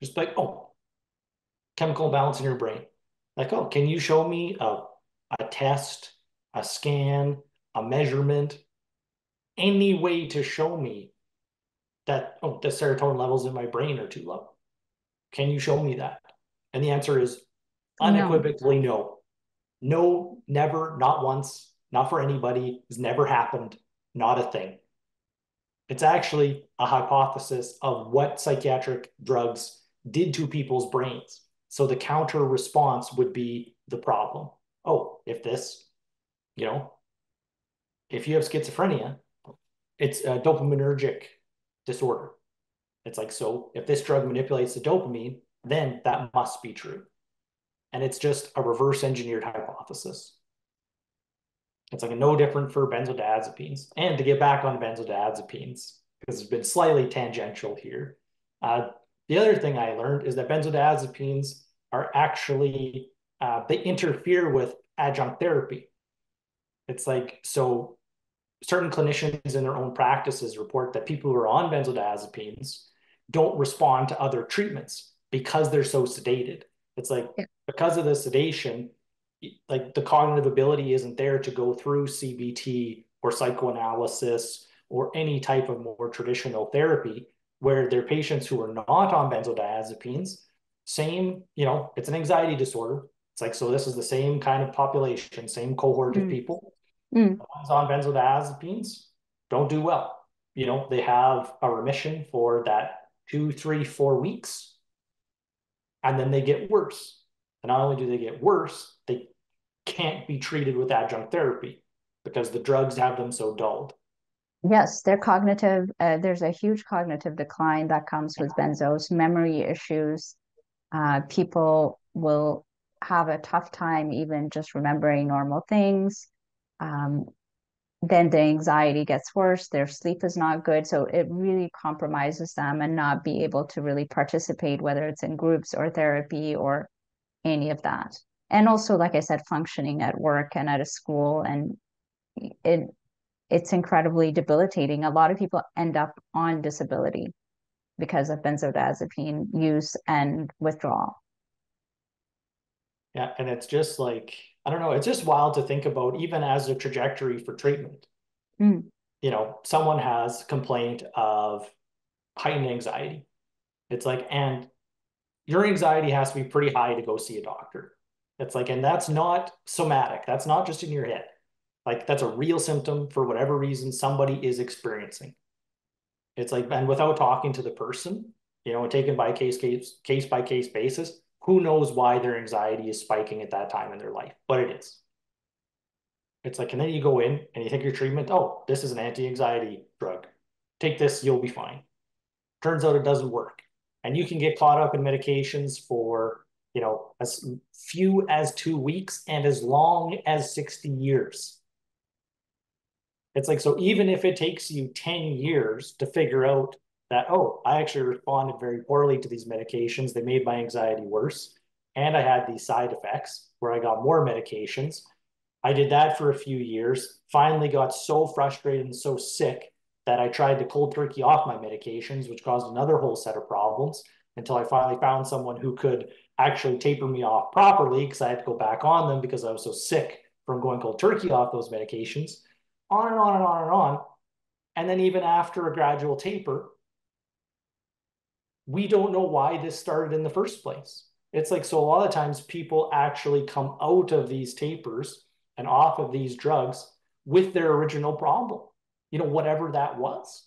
Just like, oh, chemical imbalance in your brain. Like, oh, can you show me a, a test, a scan, a measurement, any way to show me that, oh, the serotonin levels in my brain are too low? Can you show me that? And the answer is unequivocally no. No, no never, not once, not for anybody, has never happened, not a thing. It's actually a hypothesis of what psychiatric drugs did to people's brains. So the counter response would be the problem. Oh, if this, you know, if you have schizophrenia, it's a dopaminergic disorder. It's like, so if this drug manipulates the dopamine, then that must be true. And it's just a reverse engineered hypothesis. It's like no different for benzodiazepines. And to get back on benzodiazepines, because it's been slightly tangential here. Uh, the other thing I learned is that benzodiazepines are actually, uh, they interfere with adjunct therapy. It's like, so certain clinicians in their own practices report that people who are on benzodiazepines don't respond to other treatments because they're so sedated. It's like, yeah. Because of the sedation, like the cognitive ability isn't there to go through C B T or psychoanalysis or any type of more traditional therapy, where their patients who are not on benzodiazepines, same, you know, it's an anxiety disorder. It's like, so this is the same kind of population, same cohort mm. of people. Mm. The ones on benzodiazepines don't do well. You know, they have a remission for that two, three, four weeks, and then they get worse. And not only do they get worse, they can't be treated with adjunct therapy because the drugs have them so dulled. Yes, they're cognitive. Uh, there's a huge cognitive decline that comes with benzos, memory issues. Uh, people will have a tough time even just remembering normal things. Um, then the anxiety gets worse. Their sleep is not good. So it really compromises them and not be able to really participate, whether it's in groups or therapy or any of that. And also, like I said, functioning at work and at a school. And it it's incredibly debilitating. A lot of people end up on disability because of benzodiazepine use and withdrawal. Yeah, and it's just like, I don't know, it's just wild to think about, even as a trajectory for treatment. Mm. You know, someone has complaint of heightened anxiety. It's like, and your anxiety has to be pretty high to go see a doctor. It's like, and that's not somatic. That's not just in your head. Like, that's a real symptom for whatever reason somebody is experiencing. It's like, and without talking to the person, you know, and taken by case, case, case by case basis, who knows why their anxiety is spiking at that time in their life, but it is. It's like, and then you go in and you take your treatment. Oh, this is an anti-anxiety drug. Take this, you'll be fine. Turns out it doesn't work. And you can get caught up in medications for, you know, as few as two weeks and as long as sixty years. It's like, so even if it takes you ten years to figure out that, oh, I actually responded very poorly to these medications, they made my anxiety worse, and I had these side effects where I got more medications. I did that for a few years, finally got so frustrated and so sick that I tried to cold turkey off my medications, which caused another whole set of problems, until I finally found someone who could actually taper me off properly, because I had to go back on them because I was so sick from going cold turkey off those medications. On and on and on and on. And then even after a gradual taper, we don't know why this started in the first place. It's like, so a lot of times people actually come out of these tapers and off of these drugs with their original problem, you know, whatever that was.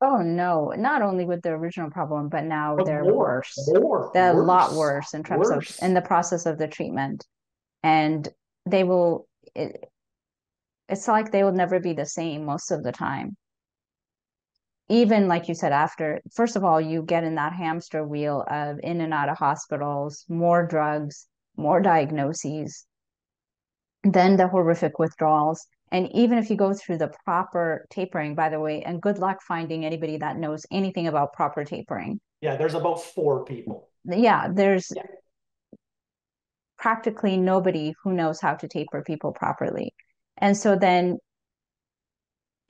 Oh, no, not only with the original problem, but now but they're more, worse. More, they're worse, a lot worse in terms worse. of in the process of the treatment. And they will... It, It's like they will never be the same most of the time. Even like you said, after, first of all, you get in that hamster wheel of in and out of hospitals, more drugs, more diagnoses, then the horrific withdrawals. And even if you go through the proper tapering, by the way, and good luck finding anybody that knows anything about proper tapering. Yeah, there's about four people. Yeah, there's yeah. practically nobody who knows how to taper people properly. And so then,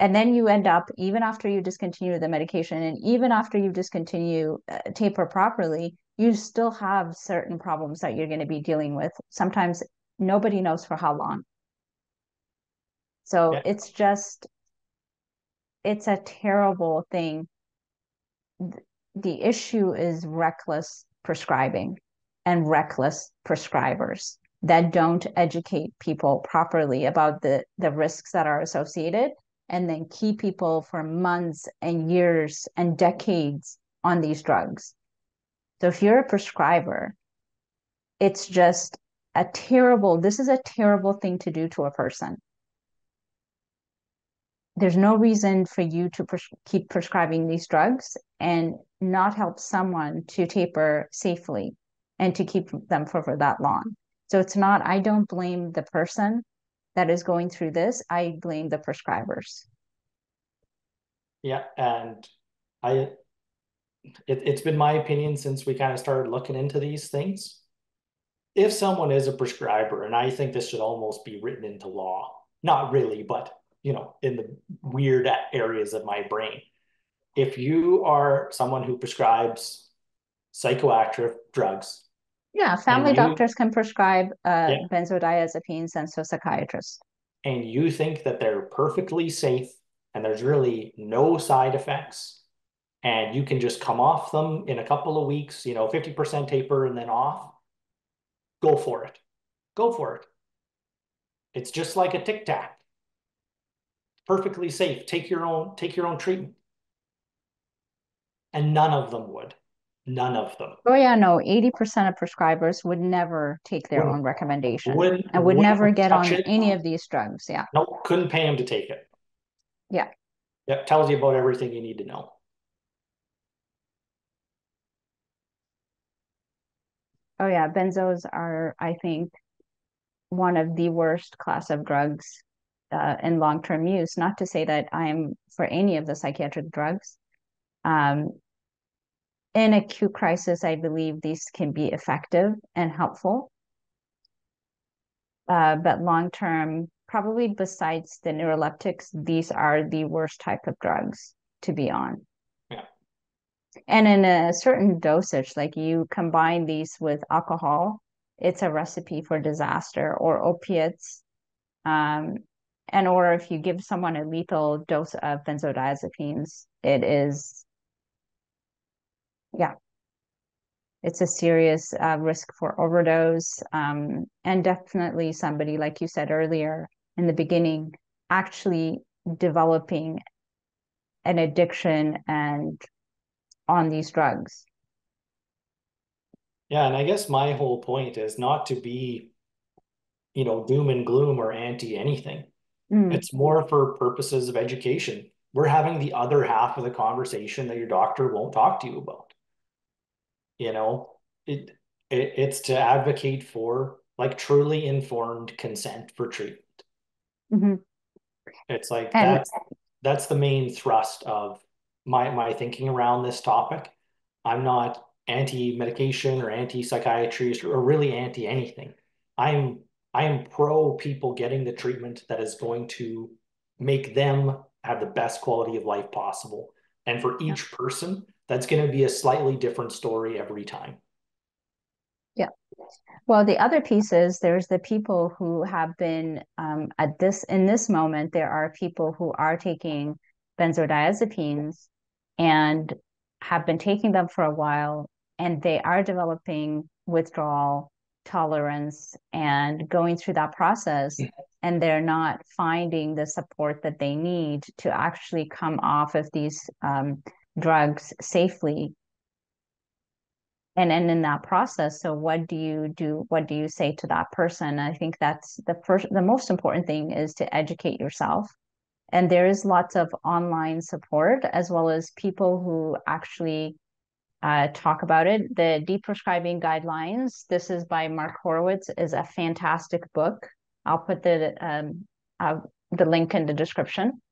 and then you end up, even after you discontinue the medication, and even after you discontinue uh, taper properly, you still have certain problems that you're going to be dealing with. Sometimes nobody knows for how long. So yeah. it's just, it's a terrible thing. The issue is reckless prescribing and reckless prescribers that don't educate people properly about the, the risks that are associated, and then keep people for months and years and decades on these drugs. So if you're a prescriber, it's just a terrible, this is a terrible thing to do to a person. there's no reason for you to pres- keep prescribing these drugs and not help someone to taper safely and to keep them for, for that long. So it's not, I don't blame the person that is going through this. I blame the prescribers. Yeah. And I, it, it's been my opinion since we kind of started looking into these things. If someone is a prescriber, and I think this should almost be written into law, not really, but you know, in the weird areas of my brain, if you are someone who prescribes psychoactive drugs. Yeah, family you, doctors can prescribe uh, yeah. benzodiazepines, and so psychiatrists. And you think that they're perfectly safe and there's really no side effects and you can just come off them in a couple of weeks, you know, fifty percent taper and then off, go for it. Go for it. It's just like a Tic Tac. Perfectly safe. Take your own, take your own treatment. And none of them would. None of them. Oh, yeah, no. eighty percent of prescribers would never take their wouldn't, own recommendation wouldn't, and would never get on it. any of these drugs. Yeah. No, nope, couldn't pay them to take it. Yeah. Yep. Tells you about everything you need to know. Oh, yeah. Benzos are, I think, one of the worst class of drugs uh, in long-term use. Not to say that I'm for any of the psychiatric drugs. Um, In acute crisis, I believe these can be effective and helpful. Uh, but long-term, probably besides the neuroleptics, these are the worst type of drugs to be on. Yeah. And in a certain dosage, like you combine these with alcohol, it's a recipe for disaster, or opiates. Um, and or if you give someone a lethal dose of benzodiazepines, it is... Yeah, it's a serious uh, risk for overdose, um, and definitely somebody, like you said earlier in the beginning, actually developing an addiction and on these drugs. Yeah, and I guess my whole point is not to be, you know, doom and gloom or anti anything. Mm. It's more for purposes of education. We're having the other half of the conversation that your doctor won't talk to you about. You know, it, it it's to advocate for like truly informed consent for treatment. Mm-hmm. It's like and- that's that's the main thrust of my my thinking around this topic. I'm not anti-medication or anti-psychiatrist or really anti-anything. I'm I am pro people getting the treatment that is going to make them have the best quality of life possible. And for each yeah. person, that's going to be a slightly different story every time. Yeah. Well, the other piece is there's the people who have been um, at this, in this moment, there are people who are taking benzodiazepines and have been taking them for a while, and they are developing withdrawal tolerance and going through that process. Yeah. And they're not finding the support that they need to actually come off of these um, drugs safely. And, and in that process, so what do you do? What do you say to that person? I think that's the first, the most important thing is to educate yourself. And there is lots of online support as well as people who actually uh, talk about it. The Deprescribing Guidelines, this is by Mark Horowitz, is a fantastic book. I'll put the um, uh, the link in the description.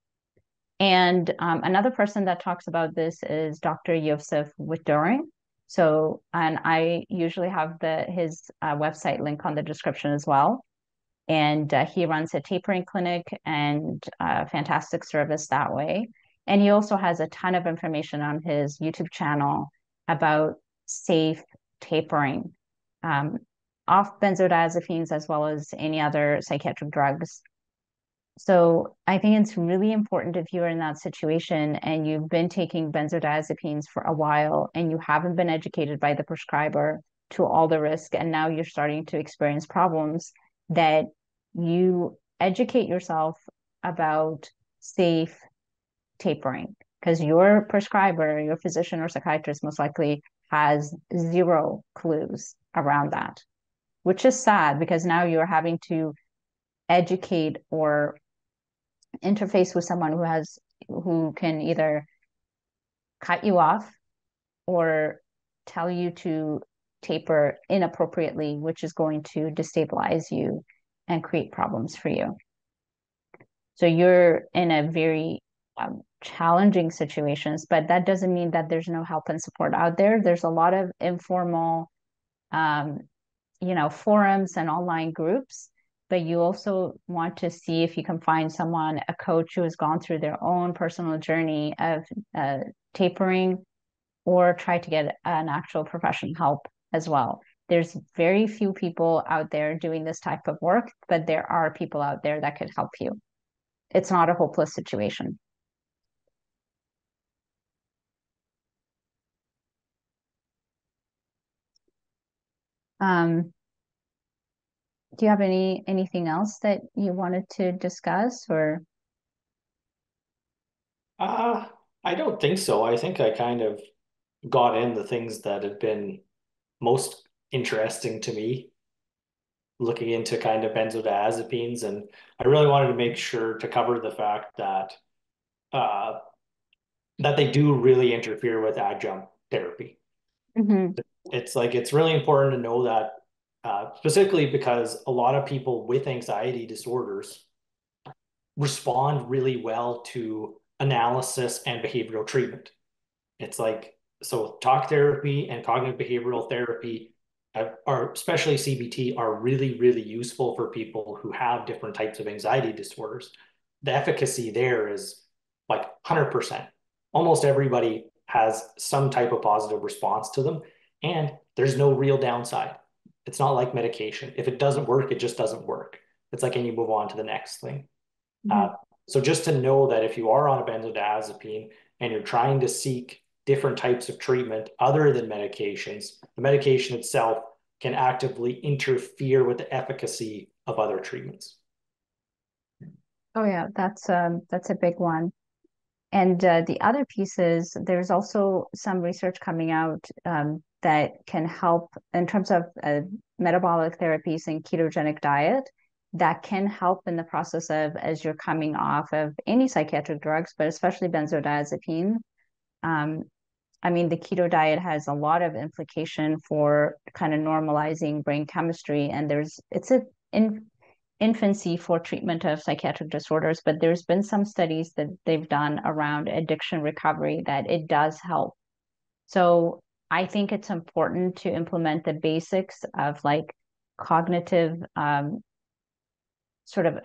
And um, another person that talks about this is Doctor Josef Witt-Doerring. So, and I usually have the his uh, website link on the description as well. And uh, he runs a tapering clinic and uh, fantastic service that way. And he also has a ton of information on his YouTube channel about safe tapering. Um, off benzodiazepines as well as any other psychiatric drugs. So I think it's really important if you're in that situation and you've been taking benzodiazepines for a while and you haven't been educated by the prescriber to all the risk, and now you're starting to experience problems, that you educate yourself about safe tapering, because your prescriber, your physician or psychiatrist most likely has zero clues around that. Which is sad, because now you're having to educate or interface with someone who has who can either cut you off or tell you to taper inappropriately, which is going to destabilize you and create problems for you. So you're in a very um, challenging situations, but that doesn't mean that there's no help and support out there. There's a lot of informal, um, you know, forums and online groups, but you also want to see if you can find someone, a coach who has gone through their own personal journey of uh, tapering, or try to get an actual professional help as well. There's very few people out there doing this type of work, but there are people out there that could help you. It's not a hopeless situation. Um, do you have any anything else that you wanted to discuss, or? Uh, I don't think so. I think I kind of got in the things that have been most interesting to me, looking into kind of benzodiazepines. And I really wanted to make sure to cover the fact that uh, that they do really interfere with adjunct therapy. Mm-hmm. It's like, it's really important to know that, uh, specifically because a lot of people with anxiety disorders respond really well to analysis and behavioral treatment. It's like, so talk therapy and cognitive behavioral therapy, are especially C B T, are really, really useful for people who have different types of anxiety disorders. The efficacy there is like one hundred percent. Almost everybody has some type of positive response to them, and there's no real downside. It's not like medication. If it doesn't work, it just doesn't work. It's like, and you move on to the next thing. Mm-hmm. Uh, so just to know that if you are on a benzodiazepine and you're trying to seek different types of treatment other than medications, the medication itself can actively interfere with the efficacy of other treatments. Oh yeah, that's um, that's a big one. And uh, the other piece is there's also some research coming out um, that can help in terms of uh, metabolic therapies and ketogenic diet that can help in the process of, as you're coming off of any psychiatric drugs, but especially benzodiazepine. Um, I mean, the keto diet has a lot of implication for kind of normalizing brain chemistry, and there's it's an in, infancy for treatment of psychiatric disorders, but there's been some studies that they've done around addiction recovery that it does help. So I think it's important to implement the basics of like cognitive um, sort of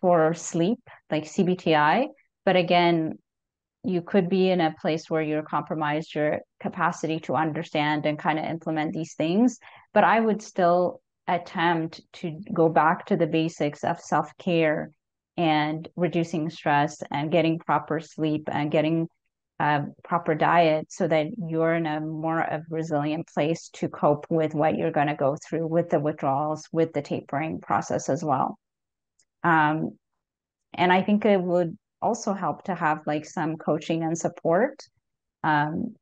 for sleep, like C B T I, but again, you could be in a place where you're compromised your capacity to understand and kind of implement these things. But I would still attempt to go back to the basics of self-care and reducing stress and getting proper sleep and getting a proper diet so that you're in a more of resilient place to cope with what you're going to go through with the withdrawals, with the tapering process as well. Um, and I think it would also help to have like some coaching and support, um,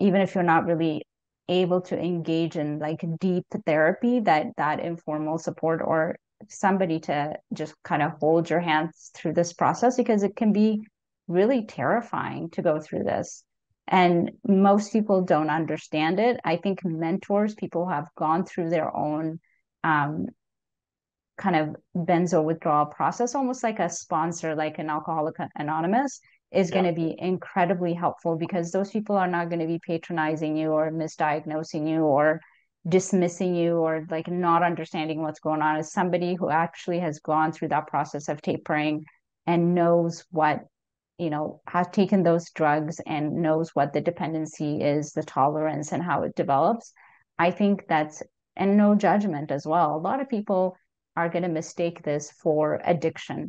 even if you're not really able to engage in like deep therapy, that that informal support or somebody to just kind of hold your hands through this process, because it can be really terrifying to go through this. And most people don't understand it. I think mentors, people who have gone through their own um kind of benzo withdrawal process, almost like a sponsor, like an Alcoholic Anonymous, is yeah. going to be incredibly helpful, because those people are not going to be patronizing you or misdiagnosing you or dismissing you or like not understanding what's going on. As somebody who actually has gone through that process of tapering and knows what, you know, has taken those drugs and knows what the dependency is, the tolerance and how it develops. I think that's, and no judgment as well. A lot of people are going to mistake this for addiction.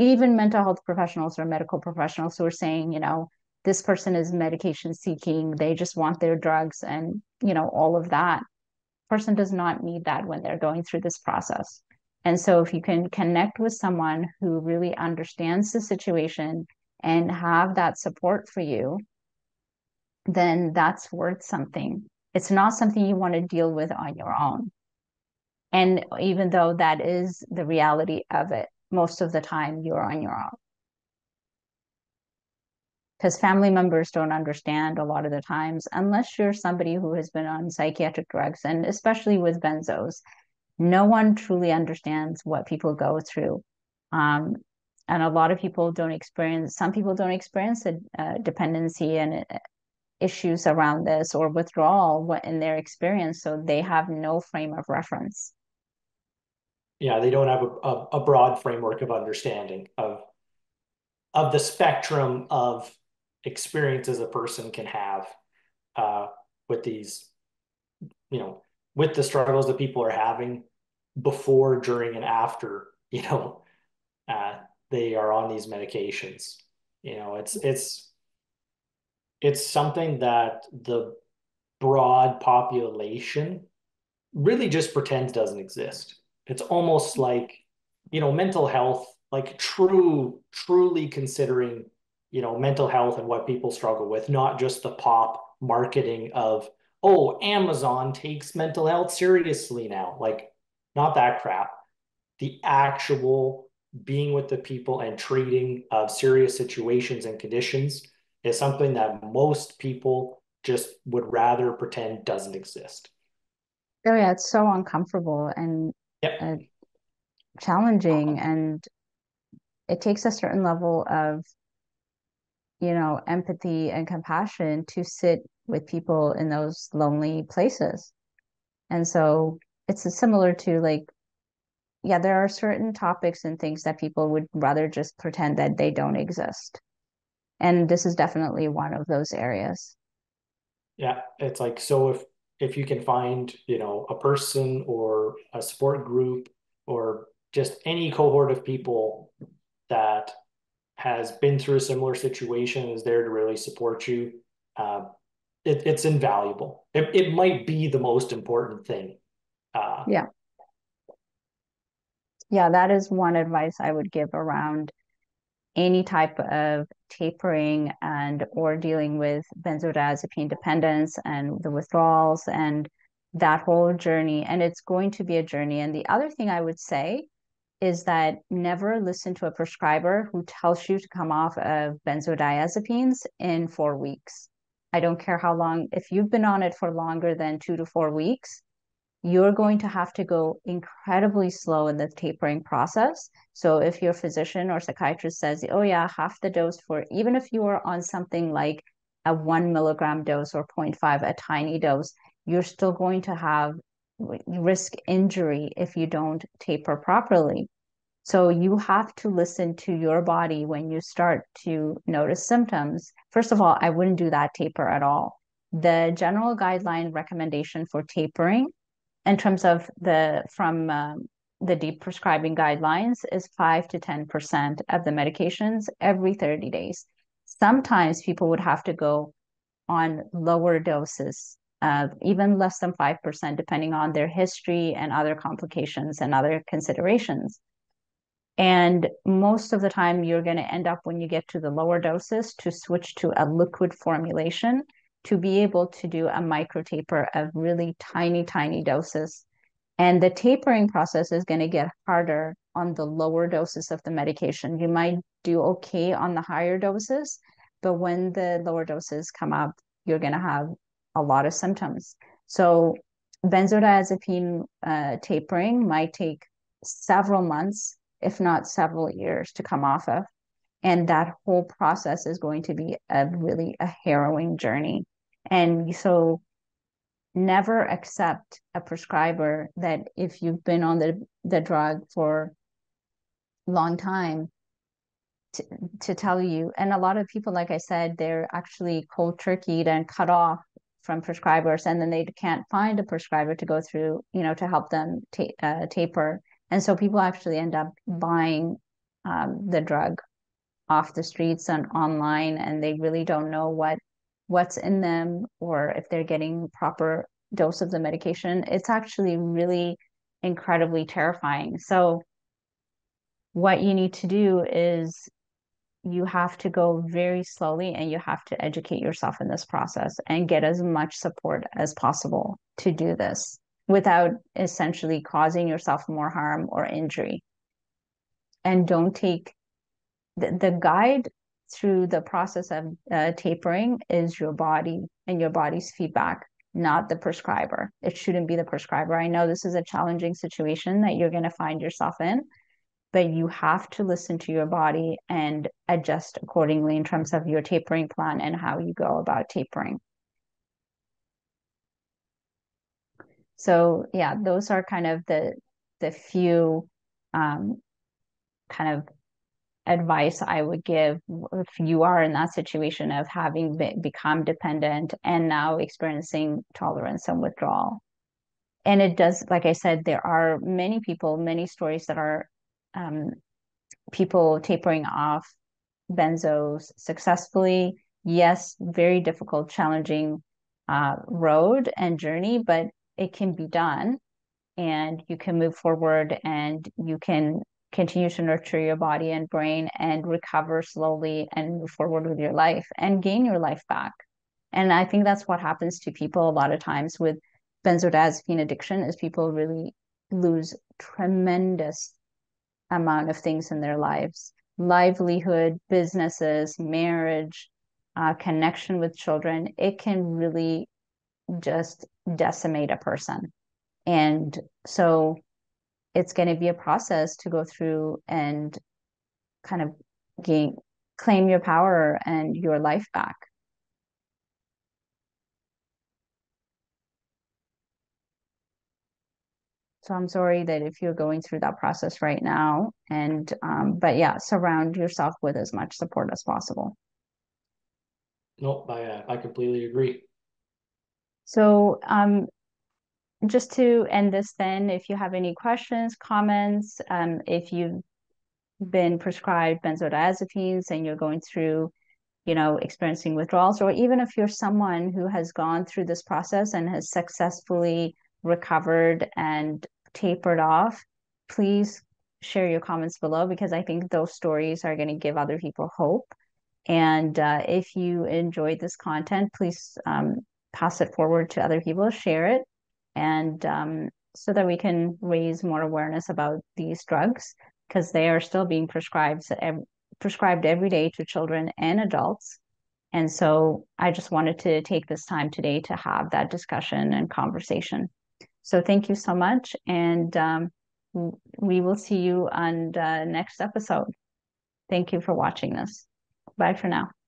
Even mental health professionals or medical professionals who are saying, you know, this person is medication seeking, they just want their drugs and, you know, all of that. Person does not need that when they're going through this process. And so if you can connect with someone who really understands the situation and have that support for you, then that's worth something. It's not something you want to deal with on your own. And even though that is the reality of it, most of the time you're on your own. Because family members don't understand a lot of the times, unless you're somebody who has been on psychiatric drugs, and especially with benzos, no one truly understands what people go through. Um, and a lot of people don't experience, some people don't experience a, a dependency and issues around this or withdrawal in their experience, so they have no frame of reference. Yeah, they don't have a, a, a broad framework of understanding of, of the spectrum of experiences a person can have uh, with these, you know, with the struggles that people are having before, during, and after, you know, uh, they are on these medications. You know, it's, it's, it's something that the broad population really just pretends doesn't exist. It's almost like, you know, mental health, like true, truly considering, you know, mental health and what people struggle with, not just the pop marketing of, oh, Amazon takes mental health seriously now. Like, not that crap. The actual being with the people and treating of serious situations and conditions is something that most people just would rather pretend doesn't exist. Oh yeah, it's so uncomfortable and yep. uh, challenging. And it takes a certain level of, you know, empathy and compassion to sit with people in those lonely places. And so it's similar to, like, yeah, there are certain topics and things that people would rather just pretend that they don't exist. And this is definitely one of those areas. Yeah, it's like, so if, if you can find, you know, a person or a support group or just any cohort of people that has been through a similar situation, is there to really support you, uh, It, it's invaluable. It, it might be the most important thing. Uh, yeah. Yeah, that is one advice I would give around any type of tapering and or dealing with benzodiazepine dependence and the withdrawals and that whole journey. And it's going to be a journey. And the other thing I would say is that never listen to a prescriber who tells you to come off of benzodiazepines in four weeks. I don't care how long, if you've been on it for longer than two to four weeks, you're going to have to go incredibly slow in the tapering process. So if your physician or psychiatrist says, oh yeah, half the dose for, even if you are on something like a one milligram dose or zero point five, a tiny dose, you're still going to have risk injury if you don't taper properly. So you have to listen to your body when you start to notice symptoms. First of all, I wouldn't do that taper at all. The general guideline recommendation for tapering in terms of the, from um, the deep prescribing guidelines is five to ten percent of the medications every thirty days. Sometimes people would have to go on lower doses, uh, even less than five percent, depending on their history and other complications and other considerations. And most of the time you're going to end up, when you get to the lower doses, to switch to a liquid formulation to be able to do a micro taper of really tiny, tiny doses. And the tapering process is going to get harder on the lower doses of the medication. You might do okay on the higher doses, but when the lower doses come up, you're going to have a lot of symptoms. So benzodiazepine uh, tapering might take several months, if not several years, to come off of. And that whole process is going to be a really a harrowing journey. And so never accept a prescriber that if you've been on the, the drug for a long time to, to tell you. And a lot of people, like I said, they're actually cold turkeyed and cut off from prescribers, and then they can't find a prescriber to go through, you know, to help them ta- uh, taper. And so people actually end up buying um, the drug off the streets and online, and they really don't know what what's in them or if they're getting proper dose of the medication. It's actually really incredibly terrifying. So what you need to do is you have to go very slowly, and you have to educate yourself in this process and get as much support as possible to do this, without essentially causing yourself more harm or injury. and don't take the, the guide through the process of uh, tapering is your body and your body's feedback, not the prescriber. It shouldn't be the prescriber. I know this is a challenging situation that you're going to find yourself in, but you have to listen to your body and adjust accordingly in terms of your tapering plan and how you go about tapering. So yeah, those are kind of the the few um, kind of advice I would give if you are in that situation of having be- become dependent and now experiencing tolerance and withdrawal. And it does, like I said, there are many people, many stories that are um, people tapering off benzos successfully. Yes, very difficult, challenging uh, road and journey, but it can be done and you can move forward and you can continue to nurture your body and brain and recover slowly and move forward with your life and gain your life back. And I think that's what happens to people a lot of times with benzodiazepine addiction is people really lose tremendous amount of things in their lives, livelihood, businesses, marriage, uh, connection with children. It can really just decimate a person. And so it's going to be a process to go through and kind of gain, claim your power and your life back. So I'm sorry that if you're going through that process right now, and um, but yeah, surround yourself with as much support as possible. Nope, I, uh, I completely agree. So um, just to end this then, if you have any questions, comments, um, if you've been prescribed benzodiazepines and you're going through, you know, experiencing withdrawals, or even if you're someone who has gone through this process and has successfully recovered and tapered off, please share your comments below, because I think those stories are going to give other people hope. And uh, if you enjoyed this content, please um, pass it forward to other people, share it, and um, so that we can raise more awareness about these drugs, because they are still being prescribed prescribed every day to children and adults. And so I just wanted to take this time today to have that discussion and conversation. So thank you so much, and um, we will see you on the next episode. Thank you for watching this. Bye for now.